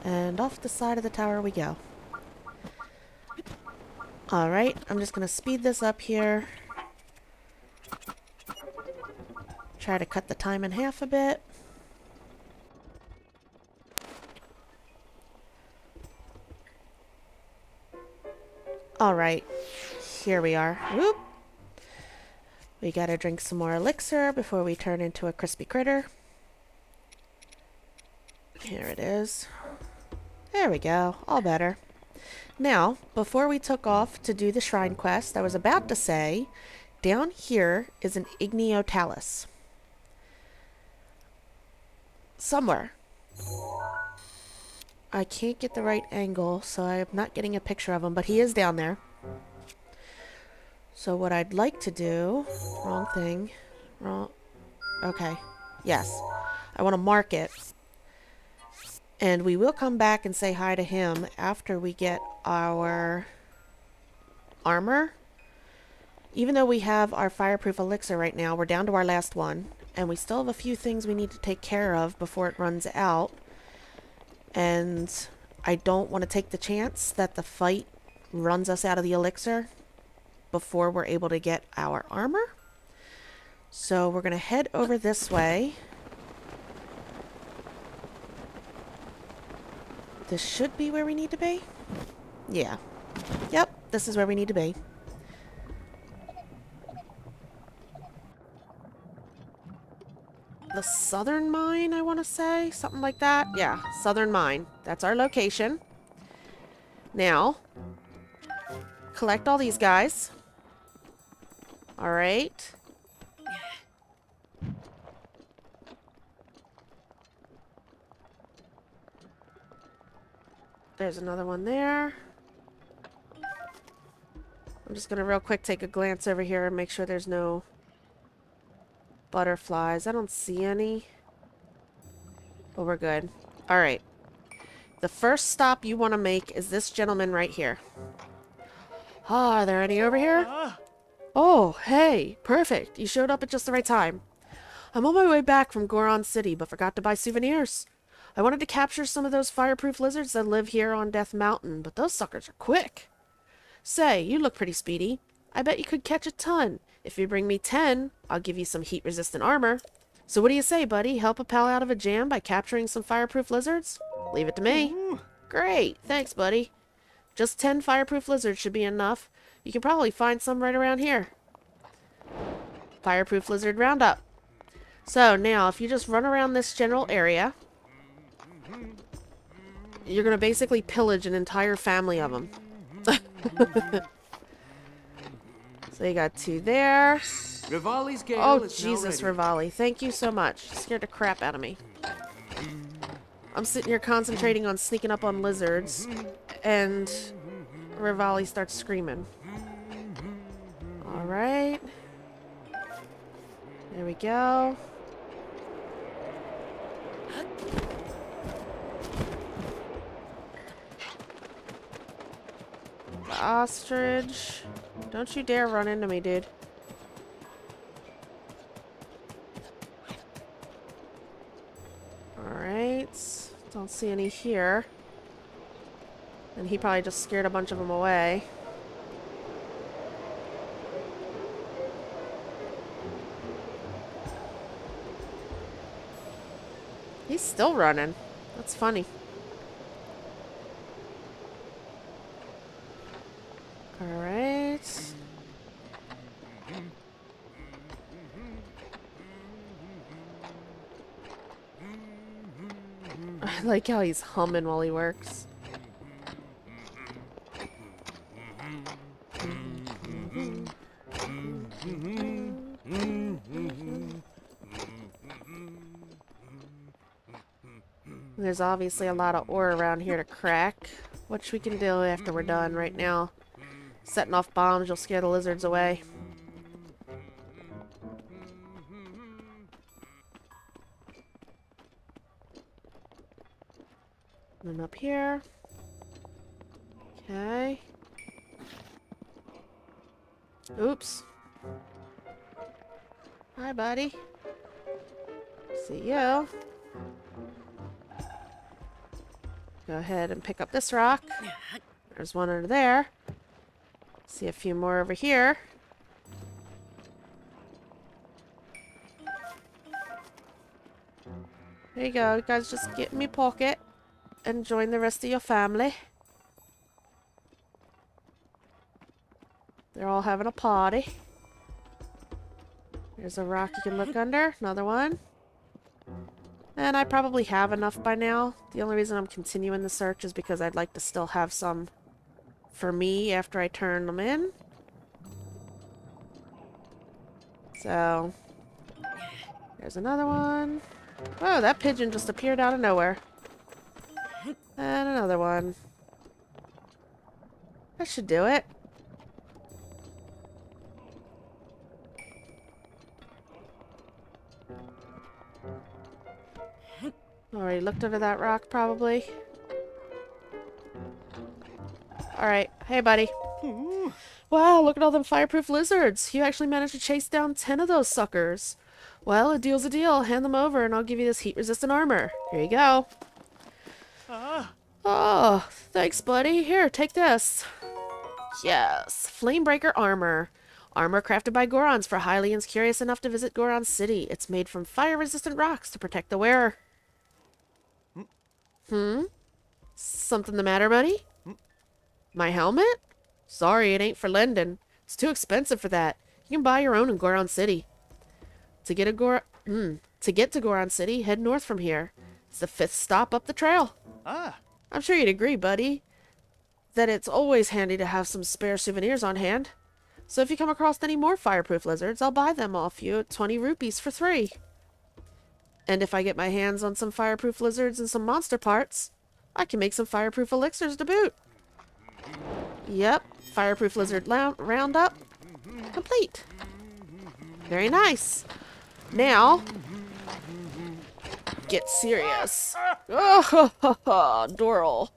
And off the side of the tower we go. Alright, I'm just going to speed this up here. Try to cut the time in half a bit. Alright, here we are. Whoop! We got to drink some more elixir before we turn into a crispy critter. Here it is. There we go, all better. Now, before we took off to do the shrine quest, I was about to say, down here is an Igneo Talus. somewhere. I can't get the right angle, so I'm not getting a picture of him, but he is down there. So what I'd like to do... Wrong thing. Wrong... Okay. Yes. I want to mark it. And we will come back and say hi to him after we get our armor. Even though we have our fireproof elixir right now, we're down to our last one. And we still have a few things we need to take care of before it runs out. And I don't want to take the chance that the fight runs us out of the elixir before we're able to get our armor. So we're going to head over this way. This should be where we need to be. Yeah. Yep, this is where we need to be. The Southern Mine, I want to say. Something like that. Yeah, Southern Mine. That's our location. Now, collect all these guys. Alright. There's another one there. I'm just going to real quick take a glance over here and make sure there's no... butterflies. I don't see any, but we're good. All right. The first stop you want to make is this gentleman right here. Ah, are there any over here? Oh, hey, perfect. You showed up at just the right time. I'm on my way back from Goron City, but forgot to buy souvenirs. I wanted to capture some of those fireproof lizards that live here on Death Mountain, but those suckers are quick. Say, you look pretty speedy. I bet you could catch a ton. If you bring me ten, I'll give you some heat-resistant armor. So what do you say, buddy? Help a pal out of a jam by capturing some fireproof lizards? Leave it to me. Mm. Great. Thanks, buddy. Just ten fireproof lizards should be enough. You can probably find some right around here. Fireproof lizard roundup. So now, if you just run around this general area, you're going to basically pillage an entire family of them. So you got two there. Revali's Gale. Oh, Jesus, Revali. Thank you so much. You scared the crap out of me. I'm sitting here concentrating on sneaking up on lizards, and Revali starts screaming. All right. There we go. The ostrich. Don't you dare run into me, dude. Alright. Don't see any here. And he probably just scared a bunch of them away. He's still running. That's funny. I like how he's humming while he works. There's obviously a lot of ore around here to crack, which we can do after we're done. Right now, setting off bombs, you'll scare the lizards away. And up here. Okay. Oops. Hi, buddy. See you. Go ahead and pick up this rock. There's one under there. See a few more over here. There you go. You guys just get in me pocket. And join the rest of your family. They're all having a party. There's a rock you can look under. Another one. And I probably have enough by now. The only reason I'm continuing the search is because I'd like to still have some for me after I turn them in. So, there's another one. Oh, that pigeon just appeared out of nowhere. And another one. That should do it. Already looked under that rock, probably. Alright. Hey, buddy. Wow, look at all them fireproof lizards. You actually managed to chase down ten of those suckers. Well, a deal's a deal. Hand them over and I'll give you this heat-resistant armor. Here you go. Uh. Oh, thanks, buddy. Here, take this. Yes. Flamebreaker armor. Armor crafted by Gorons for Hylians curious enough to visit Goron City. It's made from fire-resistant rocks to protect the wearer. Hmm? Something the matter, buddy? My helmet? Sorry, it ain't for lending. It's too expensive for that. You can buy your own in Goron City. To get a Gor- mm, to get to Goron City, head north from here. It's the fifth stop up the trail. Ah. I'm sure you'd agree, buddy, that it's always handy to have some spare souvenirs on hand. So if you come across any more fireproof lizards, I'll buy them off you at twenty rupees for three. And if I get my hands on some fireproof lizards and some monster parts, I can make some fireproof elixirs to boot. Yep, fireproof lizard roundup complete. Very nice. Now, get serious. Oh, Doral.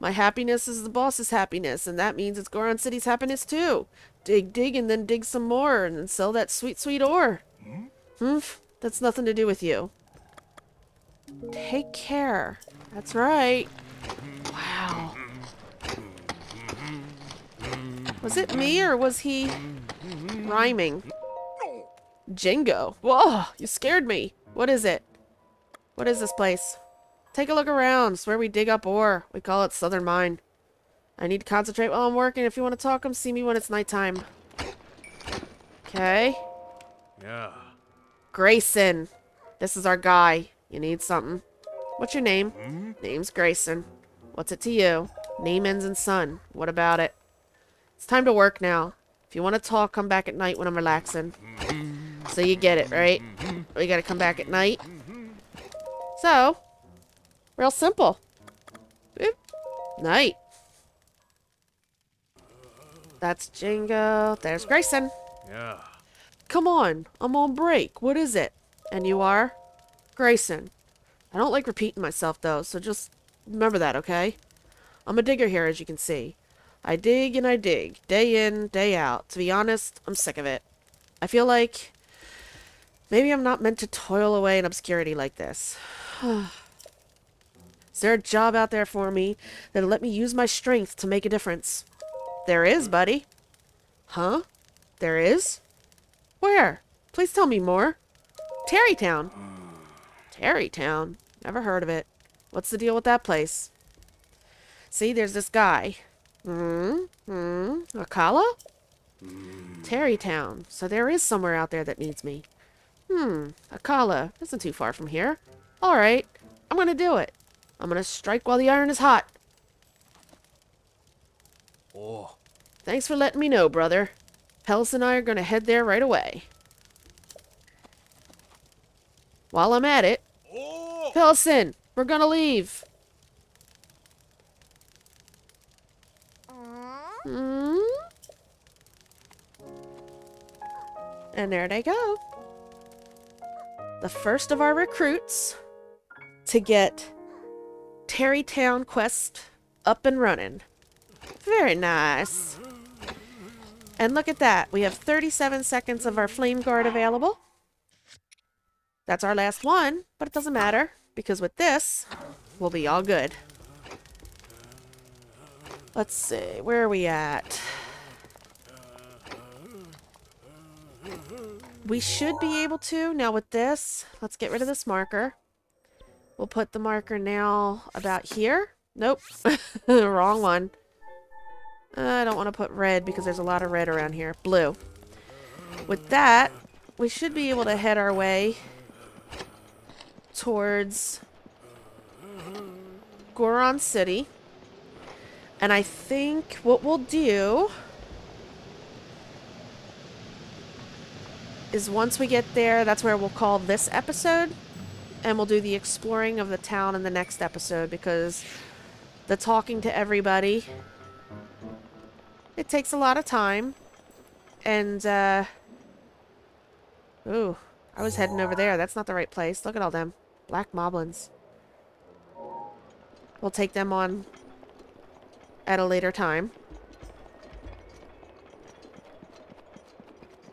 My happiness is the boss's happiness, and that means it's Goron City's happiness too. Dig, dig, and then dig some more, and then sell that sweet, sweet ore. Hmm? That's nothing to do with you. Take care. That's right. Wow. Was it me or was he rhyming? Jingo. Whoa, you scared me. What is it? What is this place? Take a look around. It's where we dig up ore. We call it Southern Mine. I need to concentrate while I'm working. If you want to talk, come see me when it's nighttime. Okay. Yeah. Grayson. This is our guy. You need something. What's your name? Mm-hmm. Name's Grayson. What's it to you? Name ends in sun. What about it? It's time to work now. If you want to talk, come back at night when I'm relaxing. Mm-hmm. So you get it, right? Mm-hmm. We gotta come back at night. Mm-hmm. So, real simple. Boop. Night. That's Jingo. There's Grayson. Yeah. Come on, I'm on break. What is it? And you are? Grayson. I don't like repeating myself, though, so just remember that, okay? I'm a digger here, as you can see. I dig and I dig, day in, day out. To be honest, I'm sick of it. I feel like maybe I'm not meant to toil away in obscurity like this. Is there a job out there for me that'll let me use my strength to make a difference? There is, buddy. Huh? There is? Where? Please tell me more. Tarry Town. Tarry Town? Never heard of it. What's the deal with that place? See, there's this guy. Hmm? Hmm? Akkala? Mm. Tarry Town. So there is somewhere out there that needs me. Hmm. Akkala. Isn't too far from here. Alright. I'm gonna do it. I'm gonna strike while the iron is hot. Oh. Thanks for letting me know, brother. Pelson and I are going to head there right away. While I'm at it... Oh. Pelson, we're going to leave. Mm. And there they go. The first of our recruits to get Tarry Town quest up and running. Very nice. And look at that. We have thirty-seven seconds of our flame guard available. That's our last one, but it doesn't matter because with this, we'll be all good. Let's see. Where are we at? We should be able to. Now with this, let's get rid of this marker. We'll put the marker now about here. Nope. Wrong one. I don't want to put red because there's a lot of red around here. Blue. With that, we should be able to head our way towards Goron City. And I think what we'll do is once we get there, that's where we'll call this episode. and we'll do the exploring of the town in the next episode, because the talking to everybody, it takes a lot of time. And, uh... ooh, I was heading over there. That's not the right place. Look at all them black moblins. We'll take them on at a later time.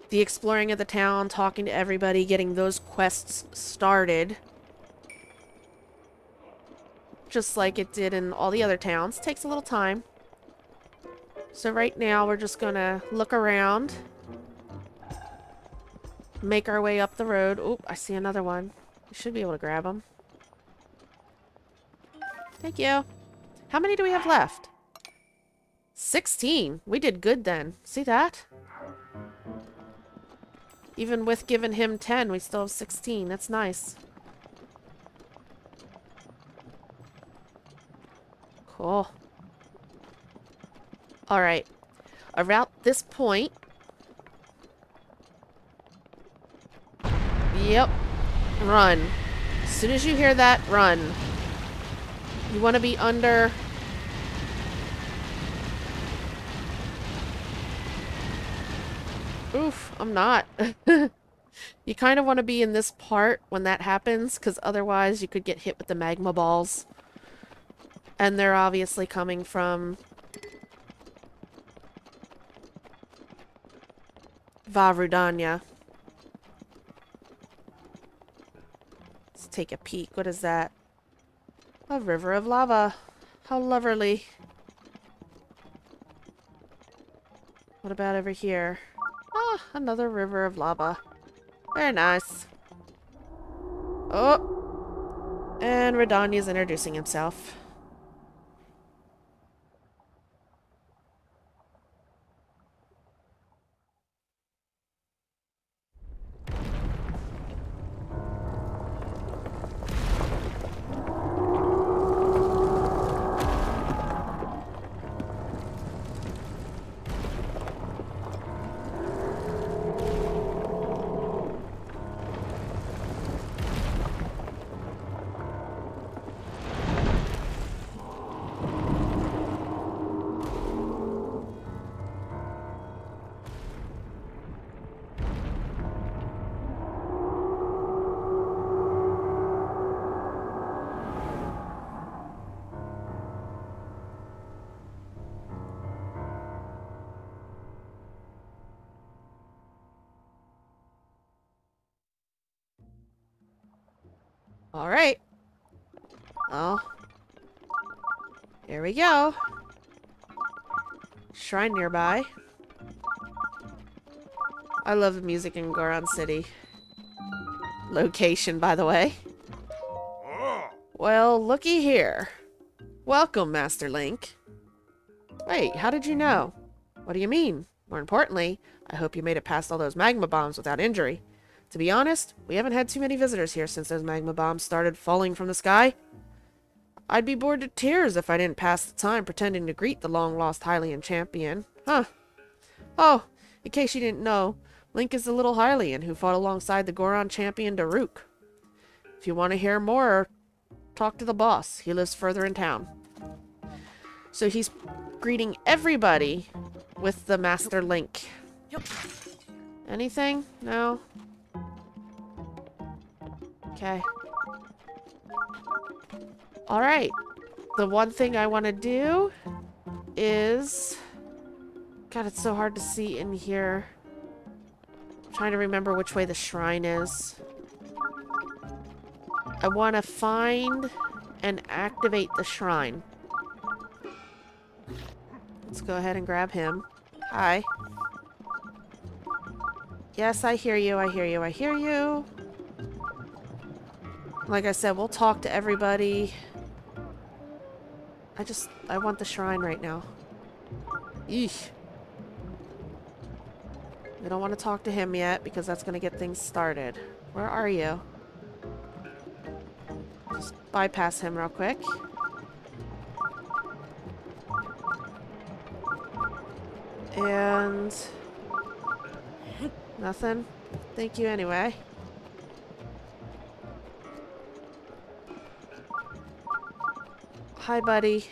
The exploring of the town, talking to everybody, getting those quests started. Just like it did in all the other towns. Takes a little time. So right now we're just gonna look around. Make our way up the road. Oop, I see another one. We should be able to grab him. Thank you. How many do we have left? sixteen. We did good then. See that? Even with giving him ten, we still have sixteen. That's nice. Cool. Alright. Around this point... Yep. Run. As soon as you hear that, run. You want to be under... Oof, I'm not. You kind of want to be in this part when that happens, because otherwise you could get hit with the magma balls. And they're obviously coming from Vah Rudania. Let's take a peek. What is that? A river of lava. How lovely. What about over here? Ah, another river of lava. Very nice. Oh! And Rudania's introducing himself. Alright. Oh. Here we go. Shrine nearby. I love the music in Goron City. Location, by the way. Well, looky here. Welcome, Master Link. Wait, how did you know? What do you mean? More importantly, I hope you made it past all those magma bombs without injury. To be honest, we haven't had too many visitors here since those magma bombs started falling from the sky. I'd be bored to tears if I didn't pass the time pretending to greet the long-lost Hylian champion. Huh. Oh, in case you didn't know, Link is the little Hylian who fought alongside the Goron champion Daruk. If you want to hear more, talk to the boss. He lives further in town. So he's greeting everybody with the Master Link. Yep. Anything? No? Okay. Alright. The one thing I want to do is... God, it's so hard to see in here. I'm trying to remember which way the shrine is. I want to find and activate the shrine. Let's go ahead and grab him. Hi. Yes, I hear you, I hear you, I hear you. Like I said, we'll talk to everybody. I just, I want the shrine right now. Eesh. We don't want to talk to him yet because that's going to get things started. Where are you? Just bypass him real quick. And... nothing. Thank you anyway. Hi, buddy.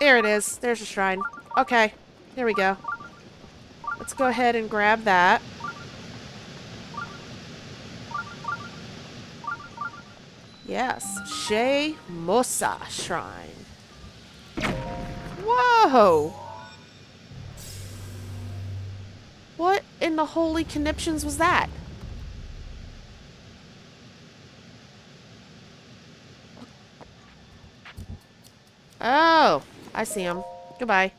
There it is. There's your shrine. Okay. There we go. Let's go ahead and grab that. Yes. Sheikah Tower Shrine. Whoa! What in the holy conniptions was that? Oh, I see him. Goodbye.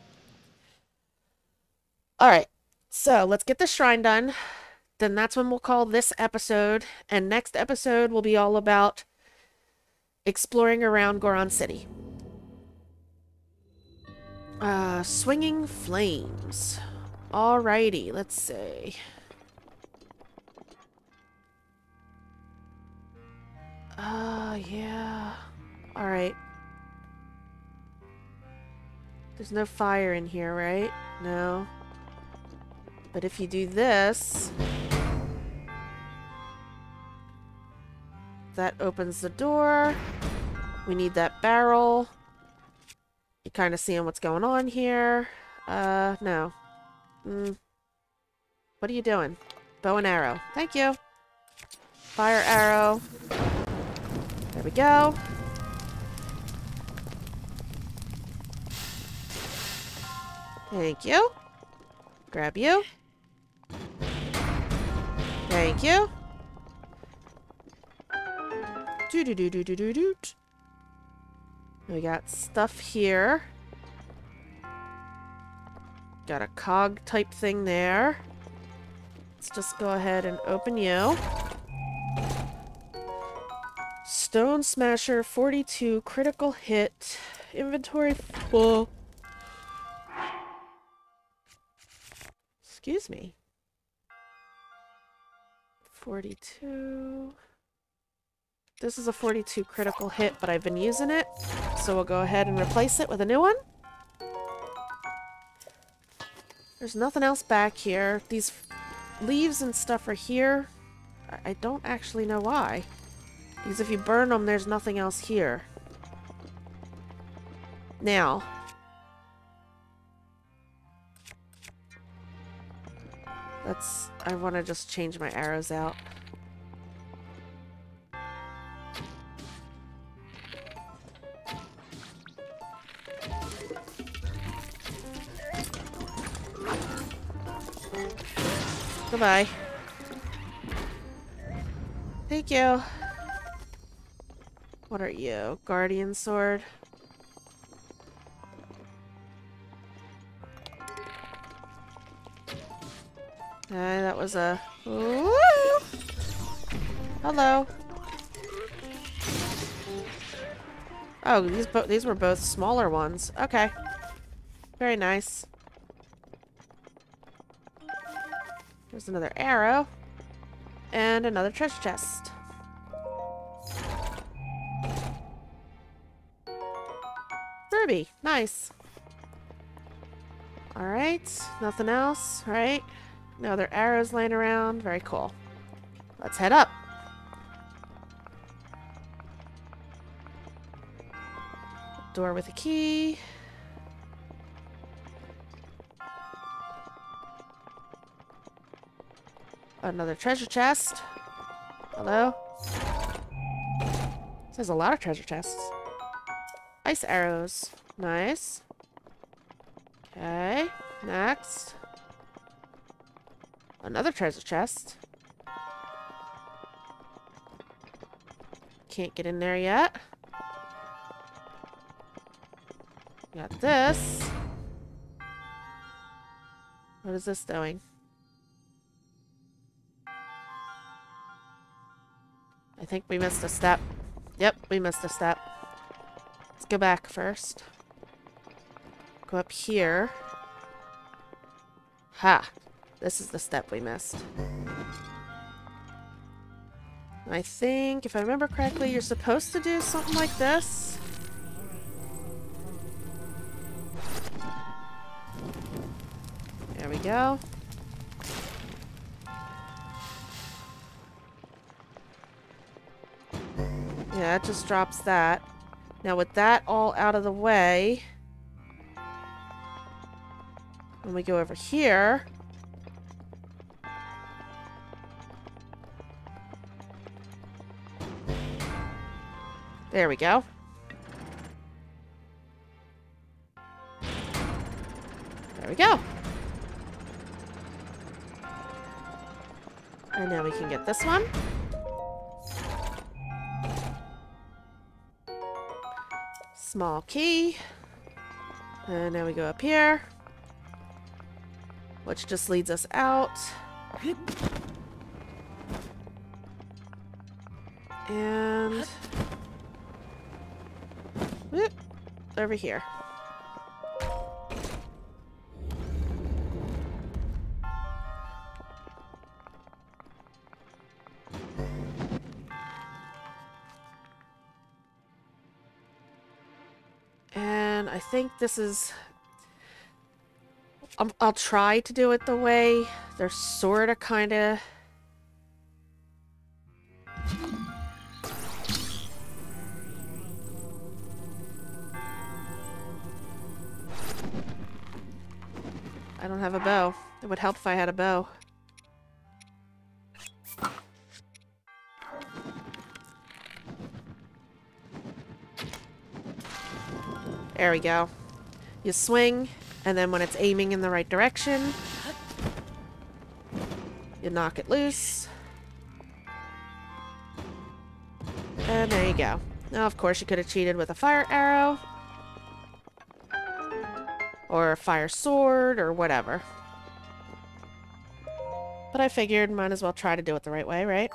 Alright, so let's get this shrine done. Then that's when we'll call this episode. And next episode will be all about exploring around Goron City. Uh, swinging flames. Alrighty, let's see. Uh, yeah. Alright. There's no fire in here, right? No. But if you do this, that opens the door. We need that barrel. You kind of seeing what's going on here. Uh, no. Mm. What are you doing? Bow and arrow. Thank you. Fire arrow. There we go. Thank you. Grab you. Thank you. Do do do do do do do. We got stuff here. Got a cog type thing there. Let's just go ahead and open you. Stone Smasher forty-two critical hit. Inventory full. Excuse me. forty-two. This is a forty-two critical hit, but I've been using it. So we'll go ahead and replace it with a new one. There's nothing else back here. These leaves and stuff are here. I don't actually know why. Because if you burn them, there's nothing else here. Now. Let's... I want to just change my arrows out. Goodbye. Thank you. What are you? Guardian sword? Uh, that was a... Ooh! Hello. Oh, these bo these were both smaller ones. Okay. Very nice. There's another arrow. And another treasure chest. Ruby. Nice. Alright. Nothing else, right? No other arrows laying around. Very cool. Let's head up. Door with a key. Another treasure chest. Hello? There's a lot of treasure chests. Ice arrows. Nice. Okay. Next. Another treasure chest. Can't get in there yet. Got this. What is this doing? I think we missed a step. Yep, we missed a step. Let's go back first. Go up here. Ha! This is the step we missed. I think, if I remember correctly, you're supposed to do something like this. There we go. Yeah, it just drops that. Now with that all out of the way, when we go over here, there we go. There we go. And now we can get this one. Small key. And now we go up here, which just leads us out. And whoop, over here. And I think this is... I'll, I'll try to do it the way they're sort of kind of... I don't have a bow. It would help if I had a bow. There we go. You swing, and then when it's aiming in the right direction, you knock it loose. And there you go. Now, of course, you could have cheated with a fire arrow, or a fire sword, or whatever. But I figured might as well try to do it the right way, right?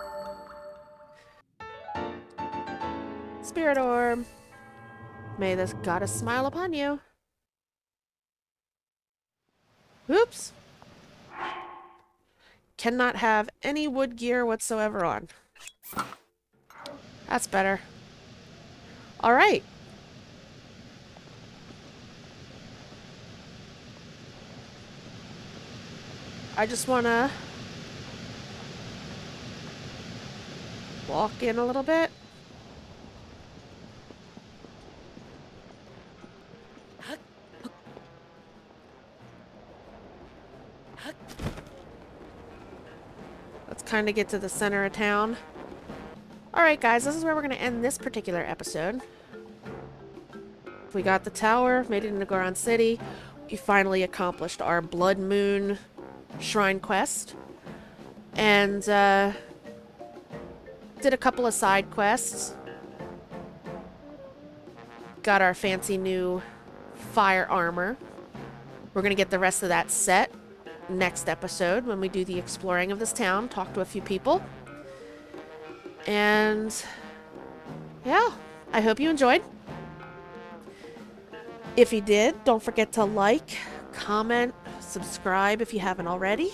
Spirit Orb. May this goddess smile upon you. Oops. Cannot have any wood gear whatsoever on. That's better. All right. I just want to walk in a little bit. Let's kind of get to the center of town. All right, guys, this is where we're going to end this particular episode. We got the tower, made it into Goron City. We finally accomplished our Blood Moon Shrine quest, and uh, did a couple of side quests. Got our fancy new fire armor. We're gonna get the rest of that set next episode when we do the exploring of this town, talk to a few people, and yeah, I hope you enjoyed. If you did, don't forget to like, comment, subscribe if you haven't already,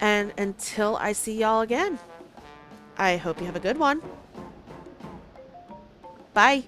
and until I see y'all again, I hope you have a good one. Bye.